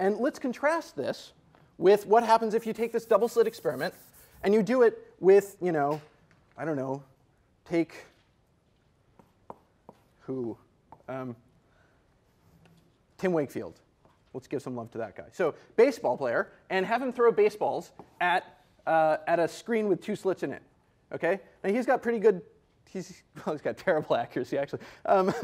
And let's contrast this with what happens if you take this double slit experiment and you do it with, you know, I don't know, take who? Um, Tim Wakefield. Let's give some love to that guy. So baseball player, and have him throw baseballs at, uh, at a screen with two slits in it. Okay? Now he's got pretty good. He's, well, he's got terrible accuracy, actually. Um,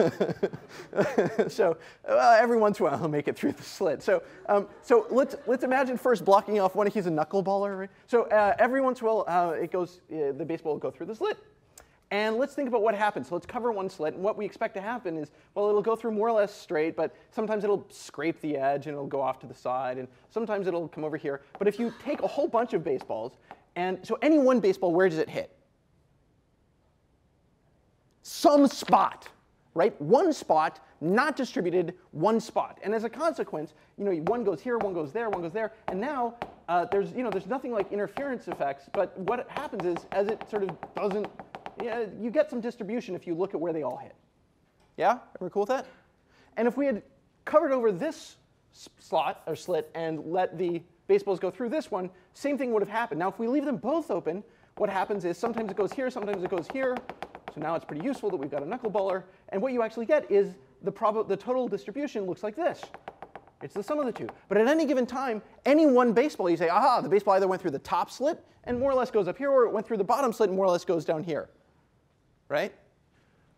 so well, every once in a while, he'll make it through the slit. So, um, so let's, let's imagine first blocking off one. He's a knuckleballer, right? So uh, every once in a while, uh, it goes, uh, the baseball will go through the slit. And let's think about what happens. So let's cover one slit. And what we expect to happen is, well, it'll go through more or less straight. But sometimes it'll scrape the edge, and it'll go off to the side. And sometimes it'll come over here. But if you take a whole bunch of baseballs, and so any one baseball, where does it hit? Some spot, right? One spot, not distributed, one spot. And as a consequence, you know, one goes here, one goes there, one goes there. And now uh, there's, you know, there's nothing like interference effects. But what happens is, as it sort of doesn't, yeah, you get some distribution if you look at where they all hit. Yeah, everyone cool with that? And if we had covered over this slot or slit and let the baseballs go through this one, same thing would have happened. Now, if we leave them both open, what happens is sometimes it goes here, sometimes it goes here. So now it's pretty useful that we've got a knuckleballer. And what you actually get is the, the total distribution looks like this. It's the sum of the two. But at any given time, any one baseball, you say, aha, the baseball either went through the top slit and more or less goes up here, or it went through the bottom slit and more or less goes down here. Right?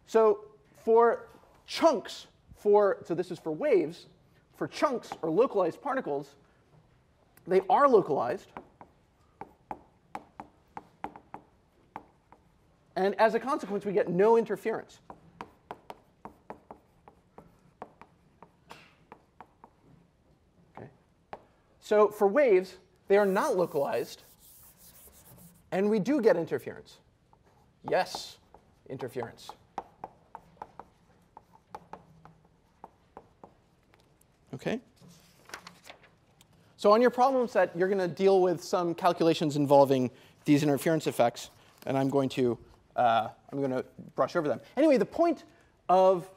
So for chunks, for, so this is for waves, for chunks or localized particles, they are localized. And as a consequence, we get no interference. Okay. So for waves, they are not localized. And we do get interference. Yes, interference. OK. So on your problem set, you're going to deal with some calculations involving these interference effects, and I'm going to uh, I'm going to brush over them. Anyway, the point of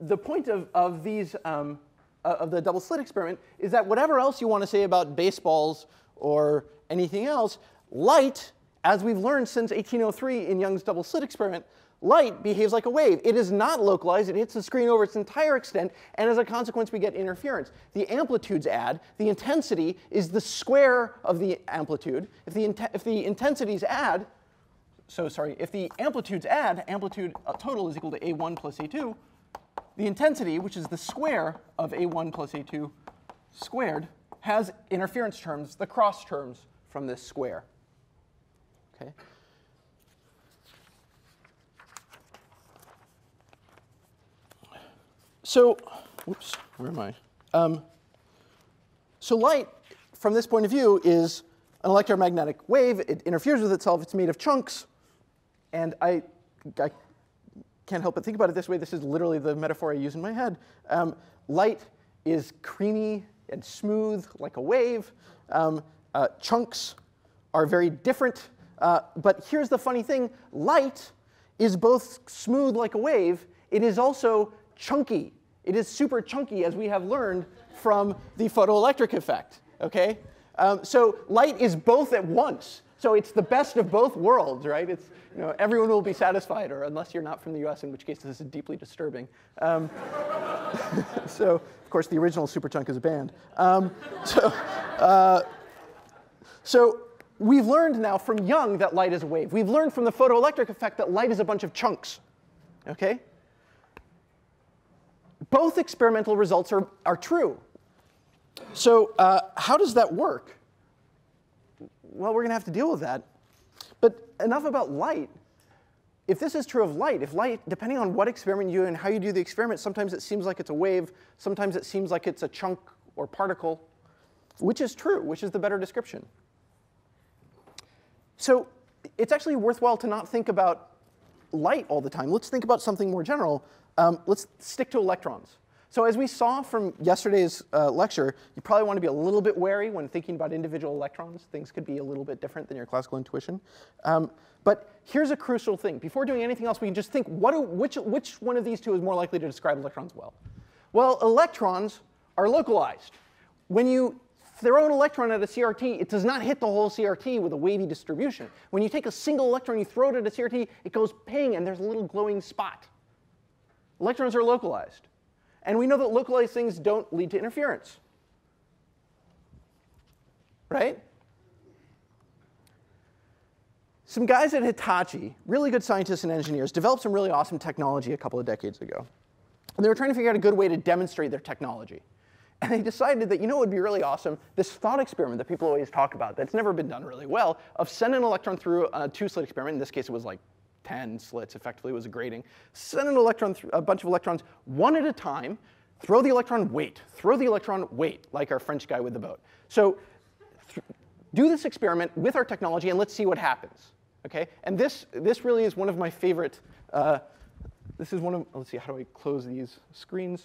the point of of these um, of the double slit experiment is that whatever else you want to say about baseballs or anything else, light, as we've learned since eighteen oh three in Young's double slit experiment, light behaves like a wave. It is not localized. It hits the screen over its entire extent. And as a consequence, we get interference. The amplitudes add. The intensity is the square of the amplitude. If the, if the intensities add, so sorry, if the amplitudes add, amplitude total is equal to A one plus A two. The intensity, which is the square of A one plus A two squared, has interference terms, the cross terms from this square. Okay. So, whoops, where am I? Um, so light, from this point of view, is an electromagnetic wave. It interferes with itself. It's made of chunks. And I, I can't help but think about it this way. This is literally the metaphor I use in my head. Um, light is creamy and smooth like a wave. Um, uh, chunks are very different. Uh, but here's the funny thing. Light is both smooth like a wave. It is also chunky. It is super chunky, as we have learned from the photoelectric effect. Okay, um, so light is both at once. So it's the best of both worlds, right? It's, you know, everyone will be satisfied, or unless you're not from the U S, in which case this is deeply disturbing. Um, so of course the original Superchunk is a band. Um, so, uh, so we've learned now from Young that light is a wave. We've learned from the photoelectric effect that light is a bunch of chunks. Okay. Both experimental results are, are true. So uh, how does that work? Well, we're going to have to deal with that. But enough about light. If this is true of light, if light, depending on what experiment you do and how you do the experiment, sometimes it seems like it's a wave. Sometimes it seems like it's a chunk or particle. Which is true? Which is the better description? So it's actually worthwhile to not think about light all the time. Let's think about something more general. Um, let's stick to electrons. So as we saw from yesterday's uh, lecture, you probably want to be a little bit wary when thinking about individual electrons. Things could be a little bit different than your classical intuition. Um, but here's a crucial thing. Before doing anything else, we can just think, what do, which, which one of these two is more likely to describe electrons well? Well, electrons are localized. When you throw an electron at a C R T, it does not hit the whole C R T with a wavy distribution. When you take a single electron, you throw it at a C R T, it goes ping, and there's a little glowing spot. Electrons are localized. And we know that localized things don't lead to interference. Right? Some guys at Hitachi, really good scientists and engineers, developed some really awesome technology a couple of decades ago. And they were trying to figure out a good way to demonstrate their technology. And they decided that, you know what would be really awesome? This thought experiment that people always talk about that's never been done really well, of send an electron through a two-slit experiment. In this case, it was like ten slits, effectively, was a grating. Send an electron, a bunch of electrons, one at a time. Throw the electron, wait. Throw the electron, wait, like our French guy with the boat. So th do this experiment with our technology, and let's see what happens. Okay? And this, this really is one of my favorite. Uh, this is one of, let's see, how do I close these screens?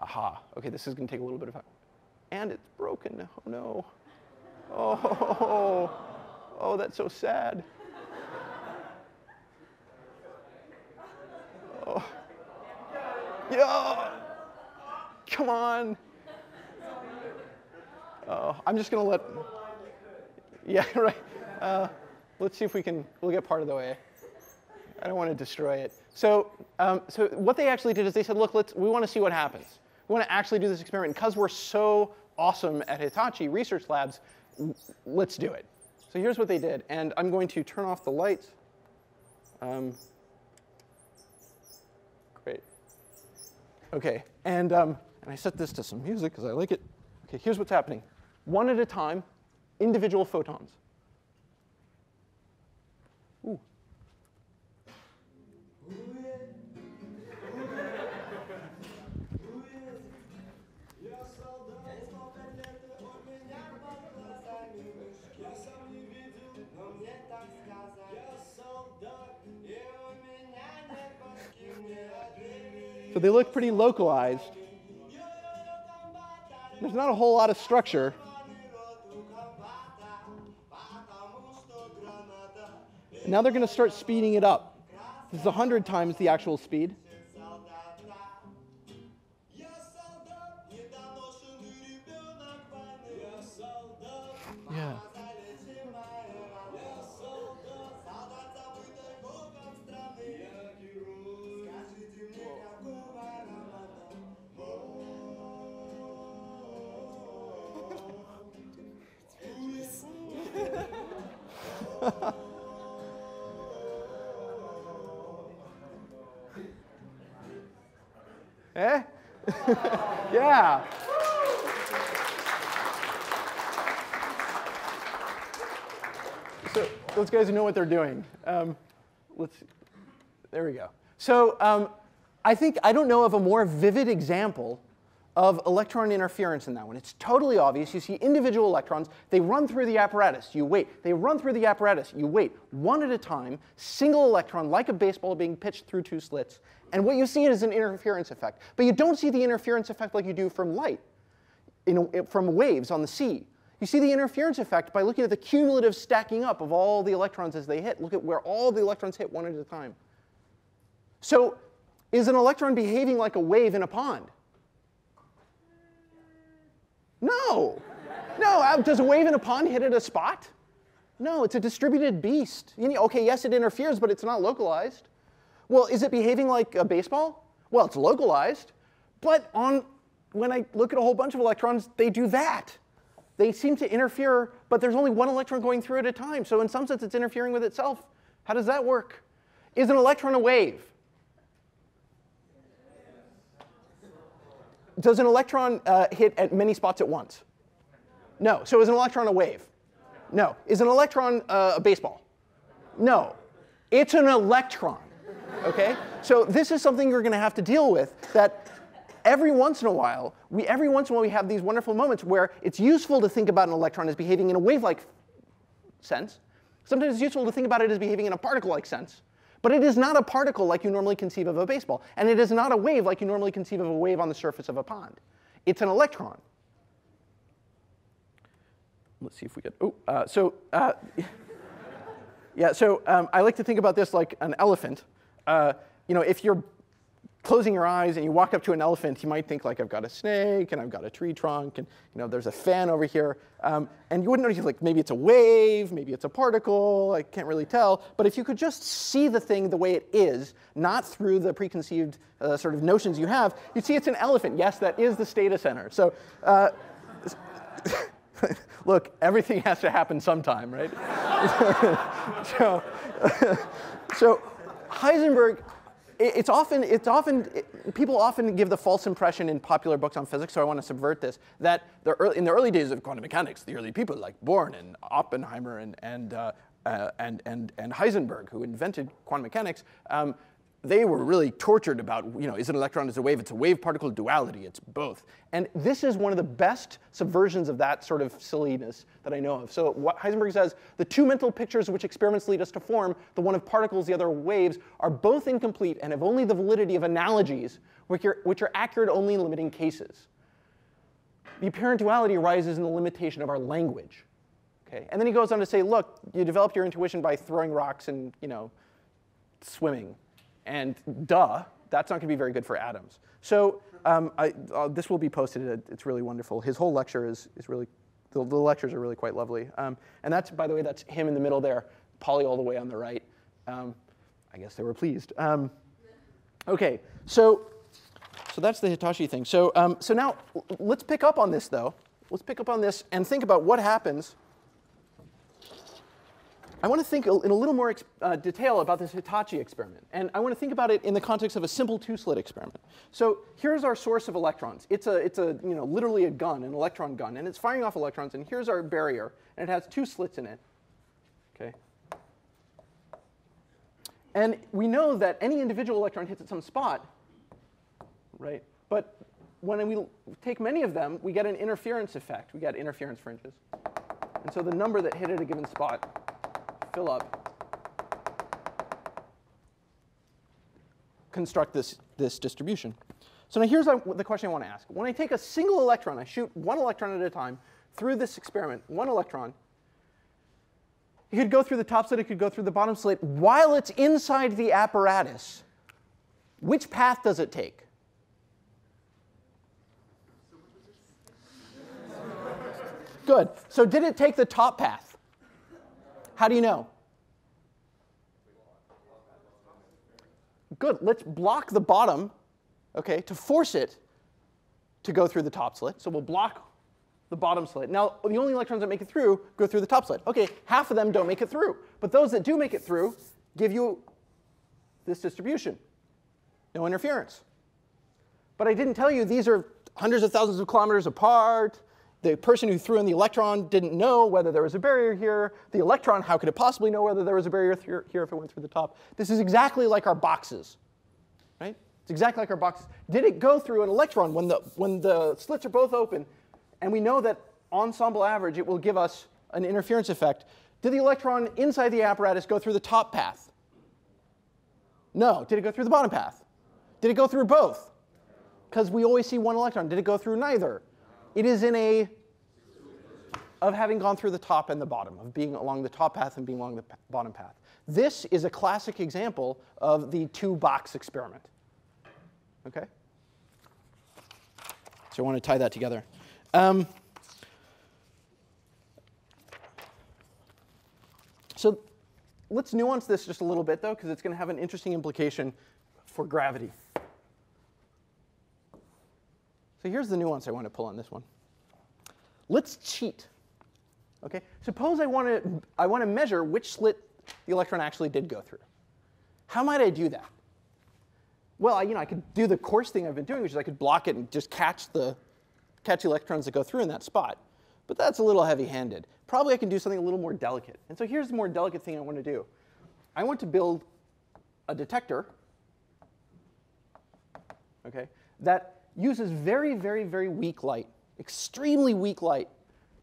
Aha. OK, this is going to take a little bit of time. And it's broken. Oh, no. Oh. Oh, that's so sad. Oh. Yeah. Come on. Oh, I'm just going to let. Yeah, right. Uh, let's see if we can. We'll get part of the way. I don't want to destroy it. So, um, so what they actually did is they said, look, let's. We want to see what happens. We want to actually do this experiment. And because we're so awesome at Hitachi Research Labs, let's do it. So here's what they did. And I'm going to turn off the lights. Um, great. OK. And, um, and I set this to some music because I like it. OK, here's what's happening. One at a time, individual photons. Ooh. So they look pretty localized. There's not a whole lot of structure. Now they're going to start speeding it up. This is one hundred times the actual speed. Yeah. Eh? Yeah. So those guys who know what they're doing. Um, let's. There we go. So um, I think I don't know of a more vivid example of electron interference in that one. It's totally obvious. You see individual electrons. They run through the apparatus. You wait. They run through the apparatus. You wait. One at a time, single electron, like a baseball being pitched through two slits. And what you see is an interference effect. But you don't see the interference effect like you do from light, in, from waves on the sea. You see the interference effect by looking at the cumulative stacking up of all the electrons as they hit. Look at where all the electrons hit one at a time. So is an electron behaving like a wave in a pond? No. No. Does a wave in a pond hit at a spot? No. It's a distributed beast. You know, OK, yes, it interferes, but it's not localized. Well, is it behaving like a baseball? Well, it's localized. But on, when I look at a whole bunch of electrons, they do that. They seem to interfere, but there's only one electron going through at a time. So in some sense, it's interfering with itself. How does that work? Is an electron a wave? Does an electron uh, hit at many spots at once? No. So is an electron a wave? No. Is an electron uh, a baseball? No. It's an electron. Okay? So this is something you're going to have to deal with, that every once in a while, we, every once in a while we have these wonderful moments where it's useful to think about an electron as behaving in a wave-like sense. Sometimes it's useful to think about it as behaving in a particle-like sense. But it is not a particle like you normally conceive of a baseball. And it is not a wave like you normally conceive of a wave on the surface of a pond. It's an electron. Let's see if we get, oh, uh, so, uh, yeah, so um, I like to think about this like an elephant. Uh, you know, if you're closing your eyes and you walk up to an elephant, you might think like, I've got a snake and I've got a tree trunk and you know, there's a fan over here. Um, and you wouldn't notice like maybe it's a wave, maybe it's a particle, I can't really tell. But if you could just see the thing the way it is, not through the preconceived uh, sort of notions you have, you'd see it's an elephant. Yes, that is the Stata Center. So uh, look, everything has to happen sometime, right? so, so Heisenberg, it's often, it's often it, people often give the false impression in popular books on physics, so I want to subvert this, that the early, in the early days of quantum mechanics, the early people like Born and Oppenheimer and, and, uh, uh, and, and, and Heisenberg, who invented quantum mechanics, um, they were really tortured about, you know, is an electron is a wave? It's a wave-particle duality. It's both. And this is one of the best subversions of that sort of silliness that I know of. So what Heisenberg says, the two mental pictures which experiments lead us to form, the one of particles, the other of waves, are both incomplete and have only the validity of analogies, which are, which are accurate only in limiting cases. The apparent duality arises in the limitation of our language. Okay? And then he goes on to say, look, you developed your intuition by throwing rocks and, you know, swimming. And duh, that's not going to be very good for atoms. So um, I, uh, this will be posted. It's really wonderful. His whole lecture is, is really, the, the lectures are really quite lovely. Um, and that's, by the way, that's him in the middle there, Polly all the way on the right. Um, I guess they were pleased. Um, OK, so, so that's the Hitachi thing. So, um, so now let's pick up on this, though. Let's pick up on this and think about what happens. I want to think in a little more uh, detail about this Hitachi experiment. And I want to think about it in the context of a simple two-slit experiment. So here's our source of electrons. It's, a, it's a, you know, literally a gun, an electron gun. And it's firing off electrons. And here's our barrier. And it has two slits in it. Okay. And we know that any individual electron hits at some spot, right? But when we take many of them, we get an interference effect. We get interference fringes. And so the number that hit at a given spot fill up, construct this, this distribution. So now here's the question I want to ask. When I take a single electron, I shoot one electron at a time through this experiment, one electron. It could go through the top slit, it could go through the bottom slit. While it's inside the apparatus, which path does it take? Good. So did it take the top path? How do you know? Good. Let's block the bottom, okay, to force it to go through the top slit. So we'll block the bottom slit. Now, the only electrons that make it through go through the top slit. OK, half of them don't make it through. But those that do make it through give you this distribution. No interference. But I didn't tell you these are hundreds of thousands of kilometers apart. The person who threw in the electron didn't know whether there was a barrier here. The electron, how could it possibly know whether there was a barrier here if it went through the top? This is exactly like our boxes, right? It's exactly like our boxes. Did it go through an electron when the, when the slits are both open? And we know that ensemble average, it will give us an interference effect. Did the electron inside the apparatus go through the top path? No. Did it go through the bottom path? Did it go through both? Because we always see one electron. Did it go through neither? It is in a of having gone through the top and the bottom, of being along the top path and being along the bottom path. This is a classic example of the two-box experiment. OK? So I want to tie that together. Um, so let's nuance this just a little bit, though, because it's going to have an interesting implication for gravity. So here's the nuance I want to pull on this one. Let's cheat. Okay? Suppose I want to I want to measure which slit the electron actually did go through. How might I do that? Well, I, you know, I could do the coarse thing I've been doing, which is I could block it and just catch the catch the electrons that go through in that spot. But that's a little heavy-handed. Probably I can do something a little more delicate. And so here's the more delicate thing I want to do. I want to build a detector, okay, that uses very, very, very weak light, extremely weak light,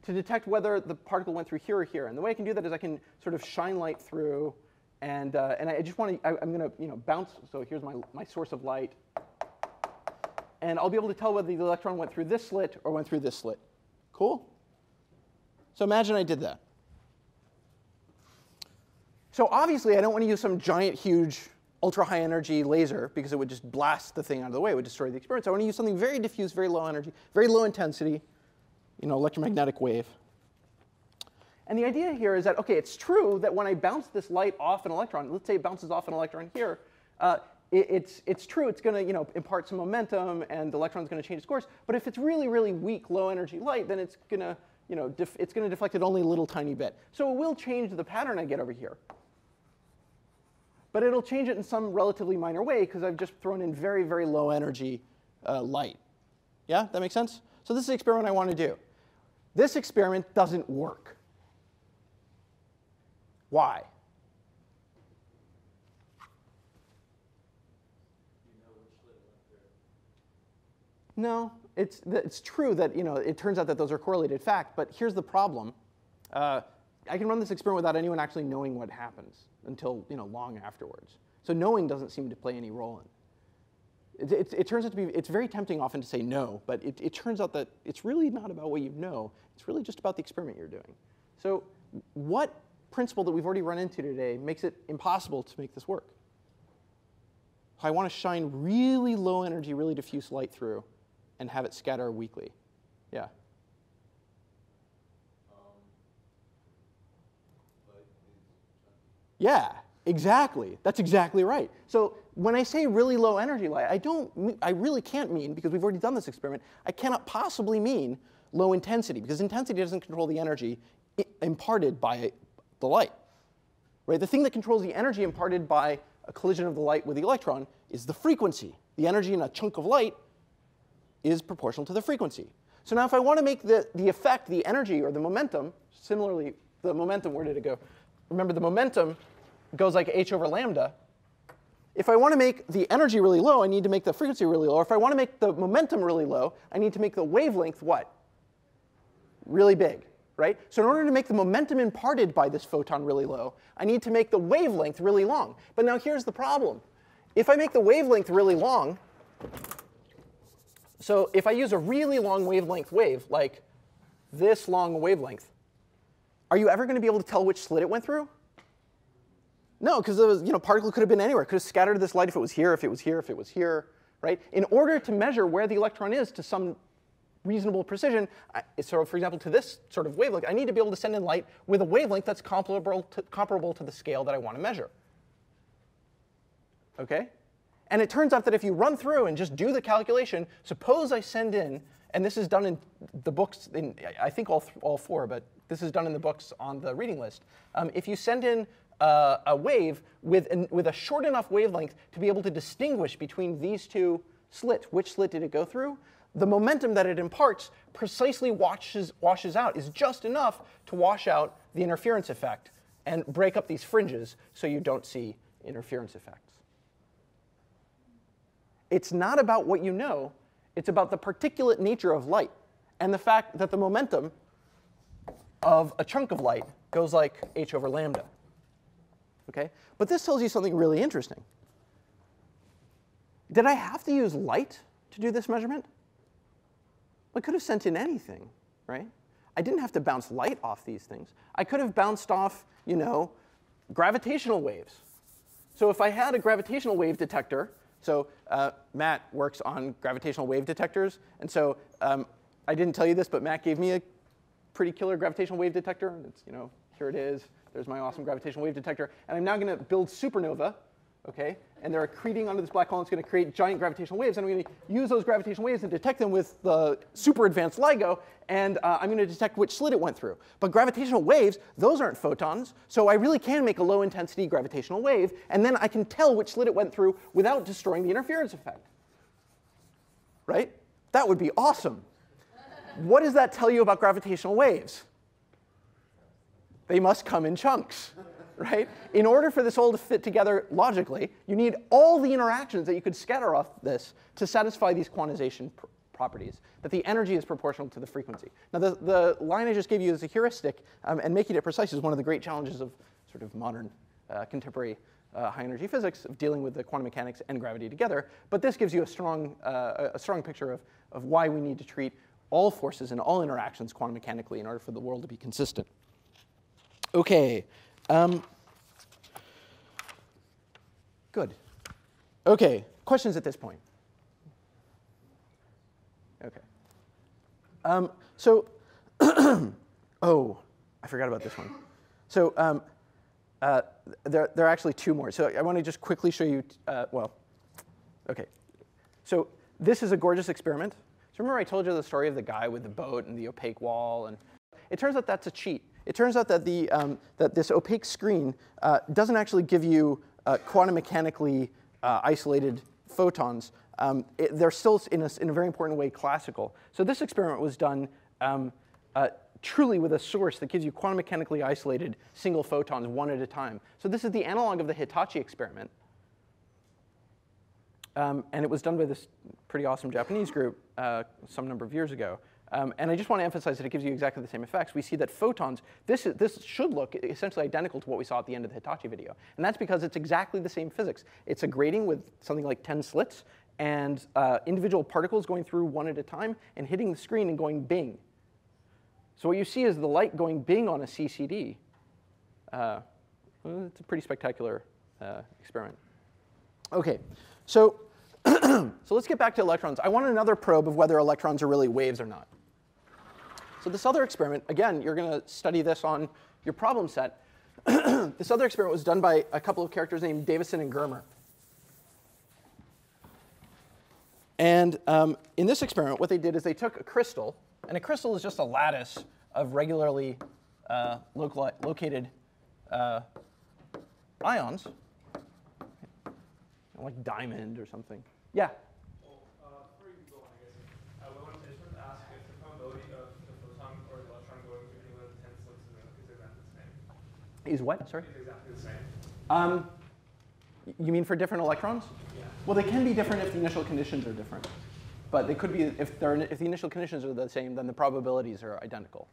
to detect whether the particle went through here or here. And the way I can do that is I can sort of shine light through. And, uh, and I just want to, I, I'm going to you know, bounce. So here's my, my source of light. And I'll be able to tell whether the electron went through this slit or went through this slit. Cool? So imagine I did that. So obviously, I don't want to use some giant, huge, ultra-high energy laser, because it would just blast the thing out of the way. It would destroy the experiment. So I want to use something very diffuse, very low energy, very low intensity, you know, electromagnetic wave. And the idea here is that, OK, it's true that when I bounce this light off an electron, let's say it bounces off an electron here, uh, It's, it's true, it's going to you know, impart some momentum, and the electron's going to change its course. But if it's really, really weak, low-energy light, then it's going to you know, it's going to deflect it only a little tiny bit. So it will change the pattern I get over here. But it'll change it in some relatively minor way, because I've just thrown in very, very low-energy uh, light. Yeah, that makes sense? So this is the experiment I want to do. This experiment doesn't work. Why? No, it's, it's true that you know, it turns out that those are correlated fact. But here's the problem. Uh, I can run this experiment without anyone actually knowing what happens until you know, long afterwards. So knowing doesn't seem to play any role in it. It, it, it turns out to be, it's very tempting often to say no. But it, it turns out that it's really not about what you know. It's really just about the experiment you're doing. So what principle that we've already run into today makes it impossible to make this work? I want to shine really low energy, really diffuse light through, and have it scatter weakly. Yeah? Um, yeah, exactly. That's exactly right. So when I say really low energy light, I don't, I really can't mean, because we've already done this experiment, I cannot possibly mean low intensity, because intensity doesn't control the energy imparted by the light. Right? The thing that controls the energy imparted by a collision of the light with the electron is the frequency. The energy in a chunk of light is proportional to the frequency. So now if I want to make the, the effect, the energy, or the momentum, similarly, the momentum, where did it go? Remember, the momentum goes like h over lambda. If I want to make the energy really low, I need to make the frequency really low. Or if I want to make the momentum really low, I need to make the wavelength what? Really big. Right? So in order to make the momentum imparted by this photon really low, I need to make the wavelength really long. But now here's the problem. If I make the wavelength really long, So if I use a really long wavelength wave, like this long wavelength, are you ever going to be able to tell which slit it went through? No, because the you know, particle could have been anywhere. It could have scattered this light if it was here, if it was here, if it was here. Right? In order to measure where the electron is to some reasonable precision, I, so for example, to this sort of wavelength, I need to be able to send in light with a wavelength that's comparable to, comparable to the scale that I want to measure. Okay? And it turns out that if you run through and just do the calculation, suppose I send in, and this is done in the books, in, I think all, all four, but this is done in the books on the reading list. Um, if you send in uh, a wave with, an, with a short enough wavelength to be able to distinguish between these two slits, which slit did it go through, the momentum that it imparts precisely washes, washes out, is just enough to wash out the interference effect and break up these fringes so you don't see interference effects. It's not about what you know. It's about the particulate nature of light and the fact that the momentum of a chunk of light goes like h over lambda. Okay? But this tells you something really interesting. Did I have to use light to do this measurement? I could have sent in anything, right? I didn't have to bounce light off these things. I could have bounced off, you know, gravitational waves. So if I had a gravitational wave detector, so uh, Matt works on gravitational wave detectors. And so um, I didn't tell you this, but Matt gave me a pretty killer gravitational wave detector. It's, you know, here it is. There's my awesome gravitational wave detector. And I'm now going to build supernova, okay? And they're accreting onto this black hole. And it's going to create giant gravitational waves. And I'm going to use those gravitational waves and detect them with the super advanced LIGO. And uh, I'm going to detect which slit it went through. But gravitational waves, those aren't photons. So I really can make a low intensity gravitational wave. And then I can tell which slit it went through without destroying the interference effect. Right? That would be awesome. What does that tell you about gravitational waves? They must come in chunks. Right? In order for this all to fit together logically, you need all the interactions that you could scatter off this to satisfy these quantization pr properties, that the energy is proportional to the frequency. Now, the, the line I just gave you is a heuristic, um, and making it precise is one of the great challenges of sort of modern uh, contemporary uh, high-energy physics, of dealing with the quantum mechanics and gravity together. But this gives you a strong, uh, a strong picture of, of why we need to treat all forces and all interactions quantum mechanically in order for the world to be consistent. OK. Um, good. OK, questions at this point? OK. Um, so oh, I forgot about this one. So um, uh, there, there are actually two more. So I want to just quickly show you, uh, well, OK. So this is a gorgeous experiment. So remember I told you the story of the guy with the boat and the opaque wall? And it turns out that's a cheat. It turns out that, the, um, that this opaque screen uh, doesn't actually give you uh, quantum mechanically uh, isolated photons. Um, it, they're still, in a, in a very important way, classical. So this experiment was done um, uh, truly with a source that gives you quantum mechanically isolated single photons one at a time. So this is the analog of the Hitachi experiment. Um, and it was done by this pretty awesome Japanese group uh, some number of years ago. Um, and I just want to emphasize that it gives you exactly the same effects. We see that photons, this, is, this should look essentially identical to what we saw at the end of the Hitachi video. And that's because it's exactly the same physics. It's a grating with something like ten slits, and uh, individual particles going through one at a time, and hitting the screen and going bing. So what you see is the light going bing on a C C D. Uh, it's a pretty spectacular uh, experiment. OK, so, so let's get back to electrons. I want another probe of whether electrons are really waves or not. So this other experiment, again, you're going to study this on your problem set. This other experiment was done by a couple of characters named Davison and Germer. And um, in this experiment, what they did is they took a crystal. And a crystal is just a lattice of regularly uh, located uh, ions, like diamond or something. Yeah? Is what? Sorry? It's exactly the same. Um, you mean for different electrons? Yeah. Well, they can be different if the initial conditions are different. But they could be, if, they're, if the initial conditions are the same, then the probabilities are identical.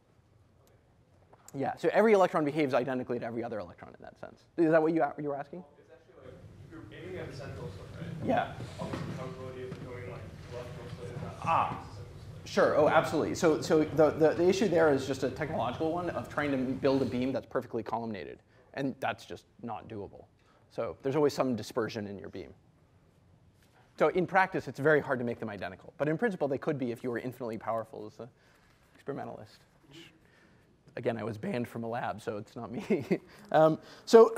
Okay. Yeah, so every electron behaves identically to every other electron in that sense. Is that what you, you were asking? It's actually like, if you're aiming at the central slit, right? Yeah. Obviously the probability of going like left or slit is not Ah, sure. Oh, absolutely. So, so the, the, the issue there is just a technological one of trying to build a beam that's perfectly columnated. And that's just not doable. So there's always some dispersion in your beam. So in practice, it's very hard to make them identical. But in principle, they could be if you were infinitely powerful as an experimentalist. Again, I was banned from a lab, so it's not me. um, so,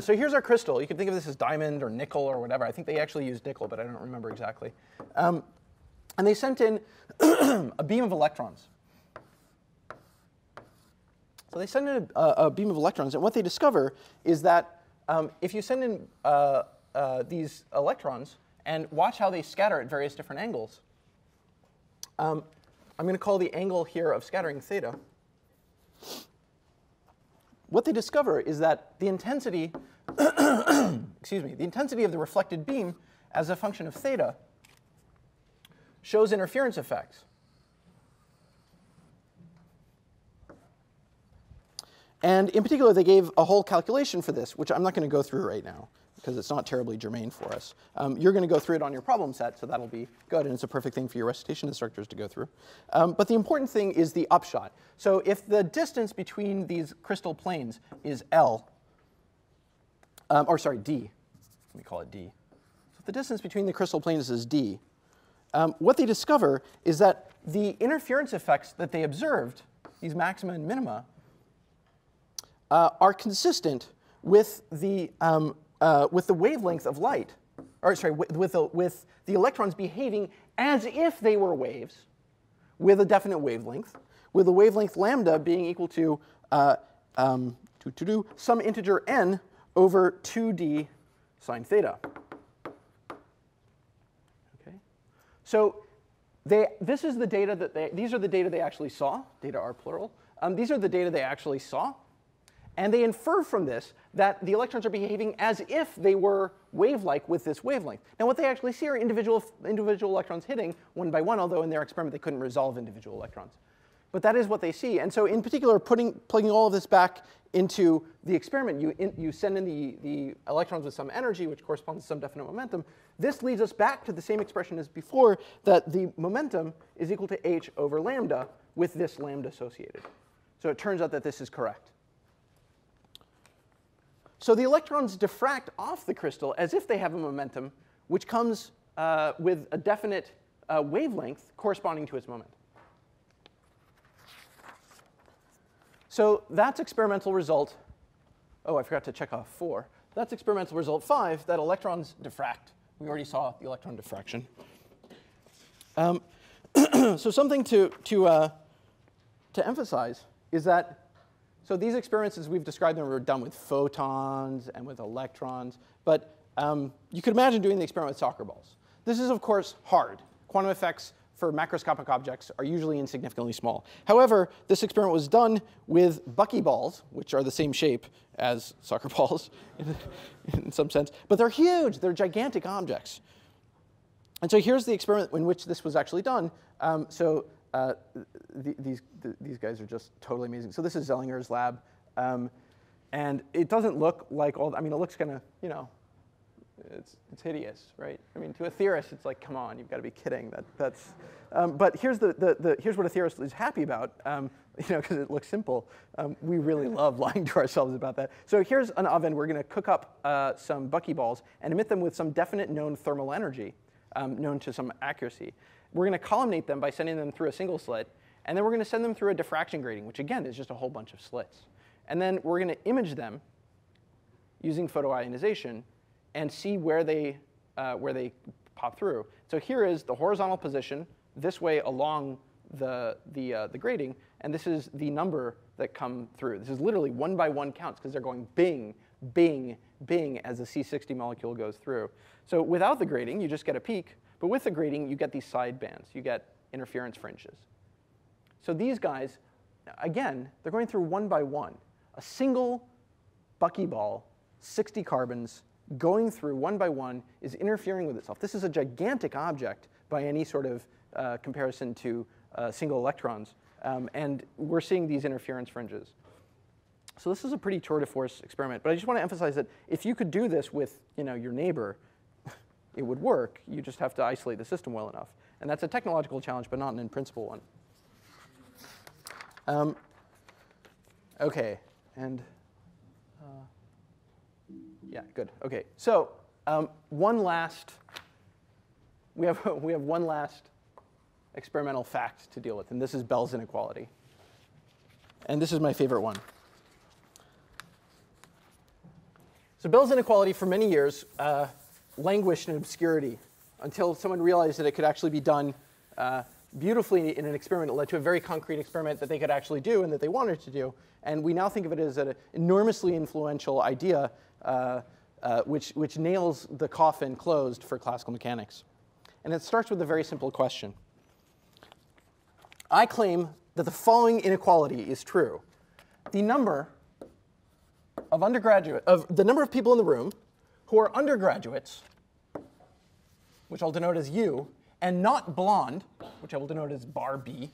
so here's our crystal. You can think of this as diamond or nickel or whatever. I think they actually used nickel, but I don't remember exactly. Um, and they sent in a beam of electrons. So they send in a, a beam of electrons, and what they discover is that um, if you send in uh, uh, these electrons and watch how they scatter at various different angles, um, I'm going to call the angle here of scattering theta. What they discover is that the intensity, excuse me, the intensity of the reflected beam as a function of theta shows interference effects. And in particular, they gave a whole calculation for this, which I'm not going to go through right now because it's not terribly germane for us. Um, you're going to go through it on your problem set, so that'll be good. And it's a perfect thing for your recitation instructors to go through. Um, but the important thing is the upshot. So if the distance between these crystal planes is L, um, or sorry, D. Let me call it D. So if the distance between the crystal planes is D, um, what they discover is that the interference effects that they observed, these maxima and minima, uh, are consistent with the um, Uh, with the wavelength of light, or sorry, with, with, the, with the electrons behaving as if they were waves with a definite wavelength, with the wavelength lambda being equal to uh, um, doo -doo -doo, some integer n over two d sine theta. Okay. So they, this is the data that they, these are the data they actually saw. Data are plural. Um, these are the data they actually saw. And they infer from this that the electrons are behaving as if they were wave-like with this wavelength. Now, what they actually see are individual, individual electrons hitting one by one, although in their experiment they couldn't resolve individual electrons. But that is what they see. And so in particular, putting, plugging all of this back into the experiment, you, in, you send in the, the electrons with some energy, which corresponds to some definite momentum. This leads us back to the same expression as before, that the momentum is equal to h over lambda with this lambda associated. So it turns out that this is correct. So the electrons diffract off the crystal as if they have a momentum, which comes uh, with a definite uh, wavelength corresponding to its moment. So that's experimental result. Oh, I forgot to check off four. That's experimental result five, that electrons diffract. We already saw the electron diffraction. Um, so something to, to, uh, to emphasize is that so these experiences we've described them were done with photons and with electrons. But um, you could imagine doing the experiment with soccer balls. This is, of course, hard. Quantum effects for macroscopic objects are usually insignificantly small. However, this experiment was done with buckyballs, which are the same shape as soccer balls in some sense. But they're huge. They're gigantic objects. And so here's the experiment in which this was actually done. Um, so Uh, the, these, the, these guys are just totally amazing. So this is Zellinger's lab. Um, and it doesn't look like all, I mean, it looks kind of, you know, it's, it's hideous, right? I mean, to a theorist, it's like, come on, you've got to be kidding. That, that's, um, but here's, the, the, the, here's what a theorist is happy about, um, you know, because it looks simple. Um, we really love lying to ourselves about that. So here's an oven. We're going to cook up uh, some buckyballs and emit them with some definite known thermal energy, um, known to some accuracy. We're going to columnate them by sending them through a single slit. And then we're going to send them through a diffraction grating, which, again, is just a whole bunch of slits. And then we're going to image them using photoionization and see where they, uh, where they pop through. So here is the horizontal position this way along the, the, uh, the grating. And this is the number that come through. This is literally one by one counts, because they're going bing, bing, bing as the C sixty molecule goes through. So without the grating, you just get a peak. But with the grating, you get these side bands. You get interference fringes. So these guys, again, they're going through one by one. A single buckyball, sixty carbons, going through one by one is interfering with itself. This is a gigantic object by any sort of uh, comparison to uh, single electrons. Um, and we're seeing these interference fringes. So this is a pretty tour de force experiment. But I just want to emphasize that if you could do this with you know, your neighbor, it would work. You just have to isolate the system well enough. And that's a technological challenge, but not an in-principle one. Um, OK, and uh, yeah, good. OK, so um, one last, we have, we have one last experimental fact to deal with, and this is Bell's inequality. And this is my favorite one. So Bell's inequality, for many years, uh, languished in obscurity until someone realized that it could actually be done uh, beautifully in an experiment. It led to a very concrete experiment that they could actually do and that they wanted to do. And we now think of it as an enormously influential idea uh, uh, which, which nails the coffin closed for classical mechanics. And it starts with a very simple question. I claim that the following inequality is true. The number of undergraduate, of the number of people in the room who are undergraduates, which I'll denote as U, and not blonde, which I will denote as bar B.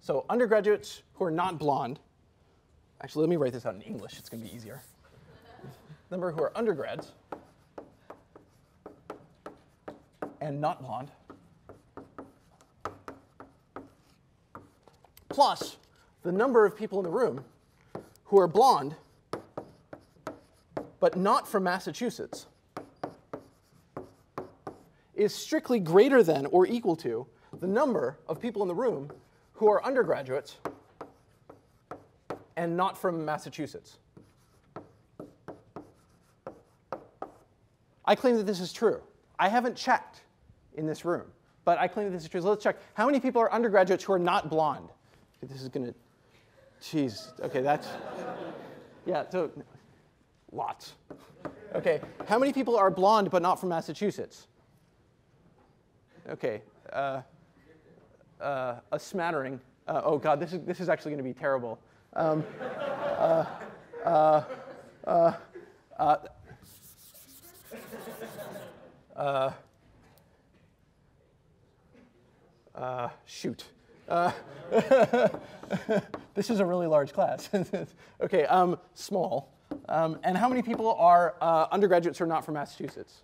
So undergraduates who are not blonde. Actually, let me write this out in English. It's going to be easier. The number who are undergrads and not blonde, plus the number of people in the room who are blonde but not from Massachusetts, is strictly greater than or equal to the number of people in the room who are undergraduates and not from Massachusetts. I claim that this is true. I haven't checked in this room, but I claim that this is true. So let's check. How many people are undergraduates who are not blonde? This is going to, jeez. OK, that's, yeah, so lots. OK, how many people are blonde but not from Massachusetts? OK, uh, uh, a smattering. Uh, oh, God, this is, this is actually going to be terrible. Um, uh, uh, uh, uh, uh, uh, shoot. Uh, this is a really large class. OK, um, small. Um, and how many people are uh, undergraduates who are not from Massachusetts?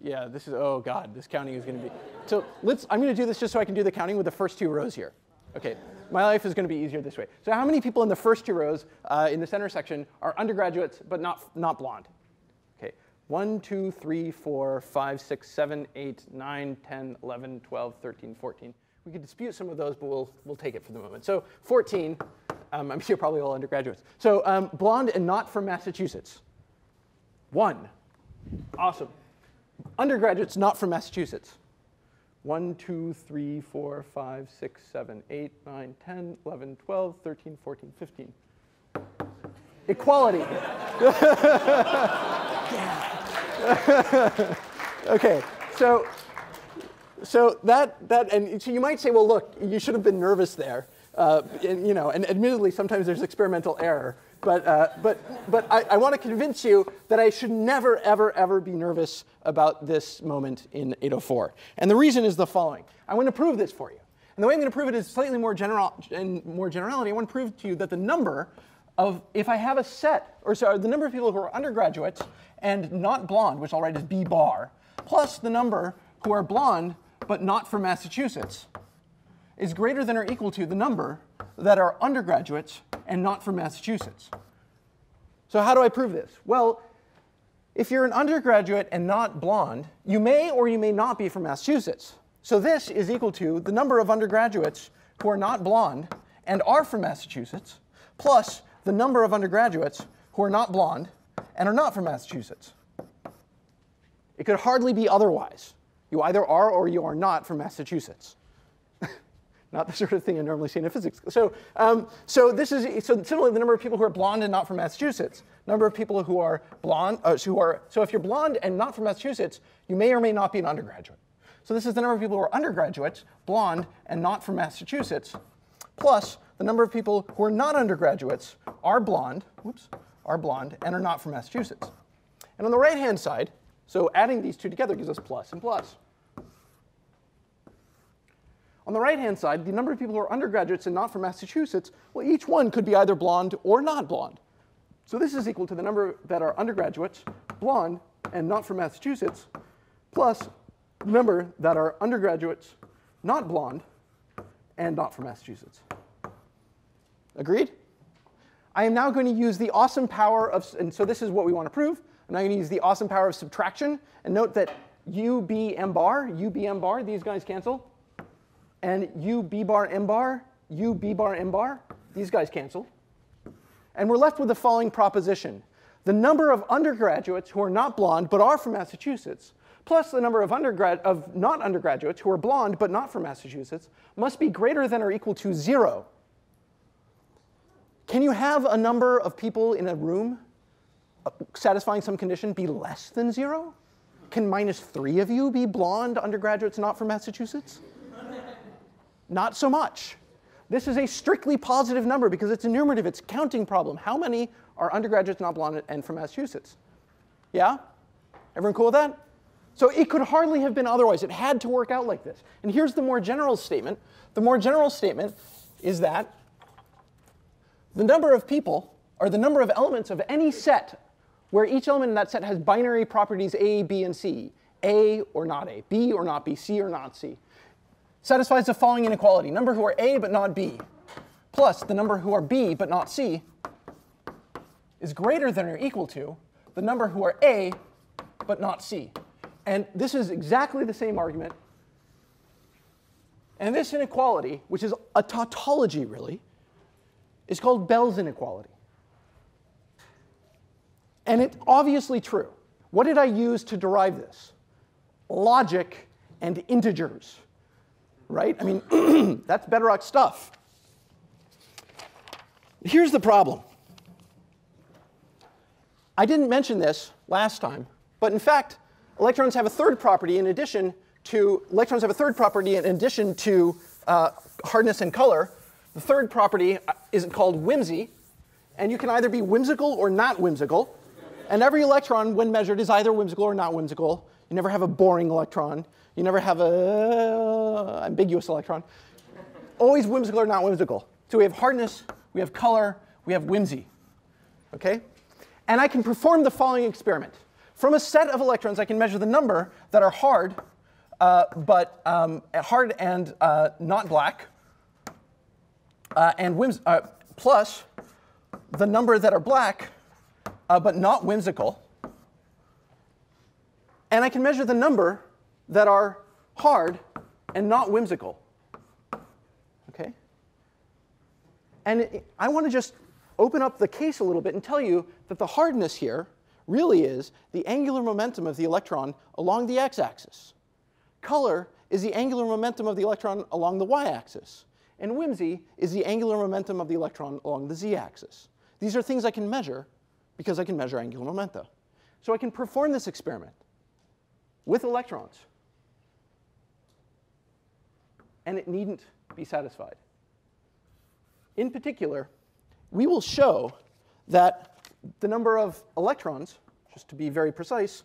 Yeah, this is, oh, God, this counting is going to be. So let's, I'm going to do this just so I can do the counting with the first two rows here. OK, my life is going to be easier this way. So how many people in the first two rows uh, in the center section are undergraduates but not, not blonde? OK, one, two, three, four, five, six, seven, eight, nine, ten, eleven, twelve, thirteen, fourteen. We could dispute some of those, but we'll, we'll take it for the moment. So fourteen, um, I'm sure probably all undergraduates. So um, blonde and not from Massachusetts. One. Awesome. Undergraduates not from Massachusetts. one, two, three, four, five, six, seven, eight, nine, ten, eleven, twelve, thirteen, fourteen, fifteen. Equality. OK, so. So that, that, and so you might say, well, look, you should have been nervous there. Uh, and, you know, and admittedly, sometimes there's experimental error. But, uh, but, but I, I want to convince you that I should never, ever, ever be nervous about this moment in eight oh four. And the reason is the following. I want to prove this for you. And the way I'm going to prove it is slightly more general, in more generality. I want to prove to you that the number of, if I have a set, or sorry, the number of people who are undergraduates and not blonde, which I'll write as B bar, plus the number who are blonde, but not from Massachusetts, is greater than or equal to the number that are undergraduates and not from Massachusetts. So how do I prove this? Well, if you're an undergraduate and not blonde, you may or you may not be from Massachusetts. So this is equal to the number of undergraduates who are not blonde and are from Massachusetts, plus the number of undergraduates who are not blonde and are not from Massachusetts. It could hardly be otherwise. You either are or you are not from Massachusetts. Not the sort of thing I normally see in a physics. So, um, so this is so similarly the number of people who are blonde and not from Massachusetts. Number of people who are blonde, uh, who are so if you're blonde and not from Massachusetts, you may or may not be an undergraduate. So this is the number of people who are undergraduates, blonde, and not from Massachusetts, plus the number of people who are not undergraduates, are blonde, whoops, are blonde, and are not from Massachusetts. And on the right-hand side. So adding these two together gives us plus and plus. On the right-hand side, the number of people who are undergraduates and not from Massachusetts, well, each one could be either blonde or not blonde. So this is equal to the number that are undergraduates, blonde, and not from Massachusetts, plus the number that are undergraduates not blonde, and not from Massachusetts. Agreed? I am now going to use the awesome power of, and so this is what we want to prove. I'm now going to use the awesome power of subtraction. And note that U, B, M bar, U, B, M bar, these guys cancel. And U, B bar, M bar, U, B bar, M bar, these guys cancel. And we're left with the following proposition. The number of undergraduates who are not blonde but are from Massachusetts, plus the number of, undergrad of not undergraduates who are blonde but not from Massachusetts, must be greater than or equal to zero. Can you have a number of people in a room satisfying some condition be less than zero? Can minus three of you be blonde undergraduates not from Massachusetts? Not so much. This is a strictly positive number because it's enumerative. It's a counting problem. How many are undergraduates not blonde and from Massachusetts? Yeah? Everyone cool with that? So it could hardly have been otherwise. It had to work out like this. And here's the more general statement. The more general statement is that the number of people, or the number of elements of any set where each element in that set has binary properties A, B, and C, A or not A, B or not B, C or not C, satisfies the following inequality. Number who are A but not B, plus the number who are B but not C, is greater than or equal to the number who are A but not C. And this is exactly the same argument. And this inequality, which is a tautology really, is called Bell's inequality. And it's obviously true. What did I use to derive this? Logic and integers, right? I mean, that's bedrock stuff. Here's the problem. I didn't mention this last time, but in fact, electrons have a third property in addition to electrons have a third property in addition to uh, hardness and color. The third property is called whimsy, and you can either be whimsical or not whimsical. And every electron, when measured, is either whimsical or not whimsical. You never have a boring electron. You never have a ambiguous electron. Always whimsical or not whimsical. So we have hardness, we have color, we have whimsy. Okay? And I can perform the following experiment. From a set of electrons, I can measure the number that are hard, uh, but um, hard and uh, not black, uh, and whims uh, plus the number that are black, Uh, but not whimsical. And I can measure the number that are hard and not whimsical. Okay? And it, I want to just open up the case a little bit and tell you that the hardness here really is the angular momentum of the electron along the x-axis. Color is the angular momentum of the electron along the y-axis. And whimsy is the angular momentum of the electron along the z-axis. These are things I can measure, because I can measure angular momenta. So I can perform this experiment with electrons. And it needn't be satisfied. In particular, we will show that the number of electrons, just to be very precise,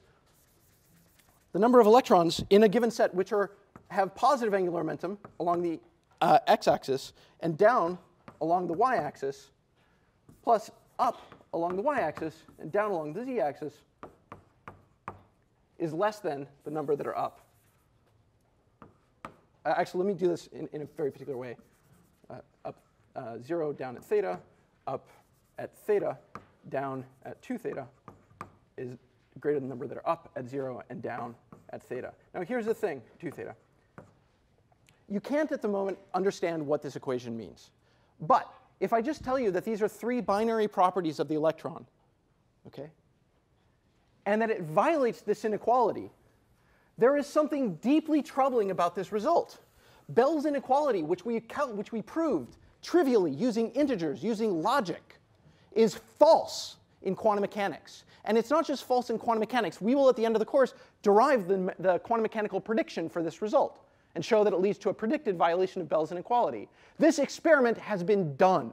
the number of electrons in a given set which are, have positive angular momentum along the uh, x-axis and down along the y-axis, plus up along the y-axis and down along the z-axis is less than the number that are up. Uh, actually, let me do this in, in a very particular way. Uh, up uh, zero down at theta, up at theta, down at two theta is greater than the number that are up at zero and down at theta. Now here's the thing, two theta. You can't at the moment understand what this equation means. But if I just tell you that these are three binary properties of the electron, okay, and that it violates this inequality, there is something deeply troubling about this result. Bell's inequality, which we, account, which we proved trivially using integers, using logic, is false in quantum mechanics. And it's not just false in quantum mechanics. We will, at the end of the course, derive the, the quantum mechanical prediction for this result and show that it leads to a predicted violation of Bell's inequality. This experiment has been done,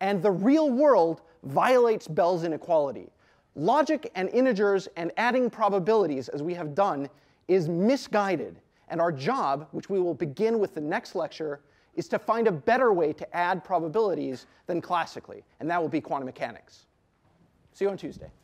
and the real world violates Bell's inequality. Logic and integers and adding probabilities, as we have done, is misguided. And our job, which we will begin with the next lecture, is to find a better way to add probabilities than classically, and that will be quantum mechanics. See you on Tuesday.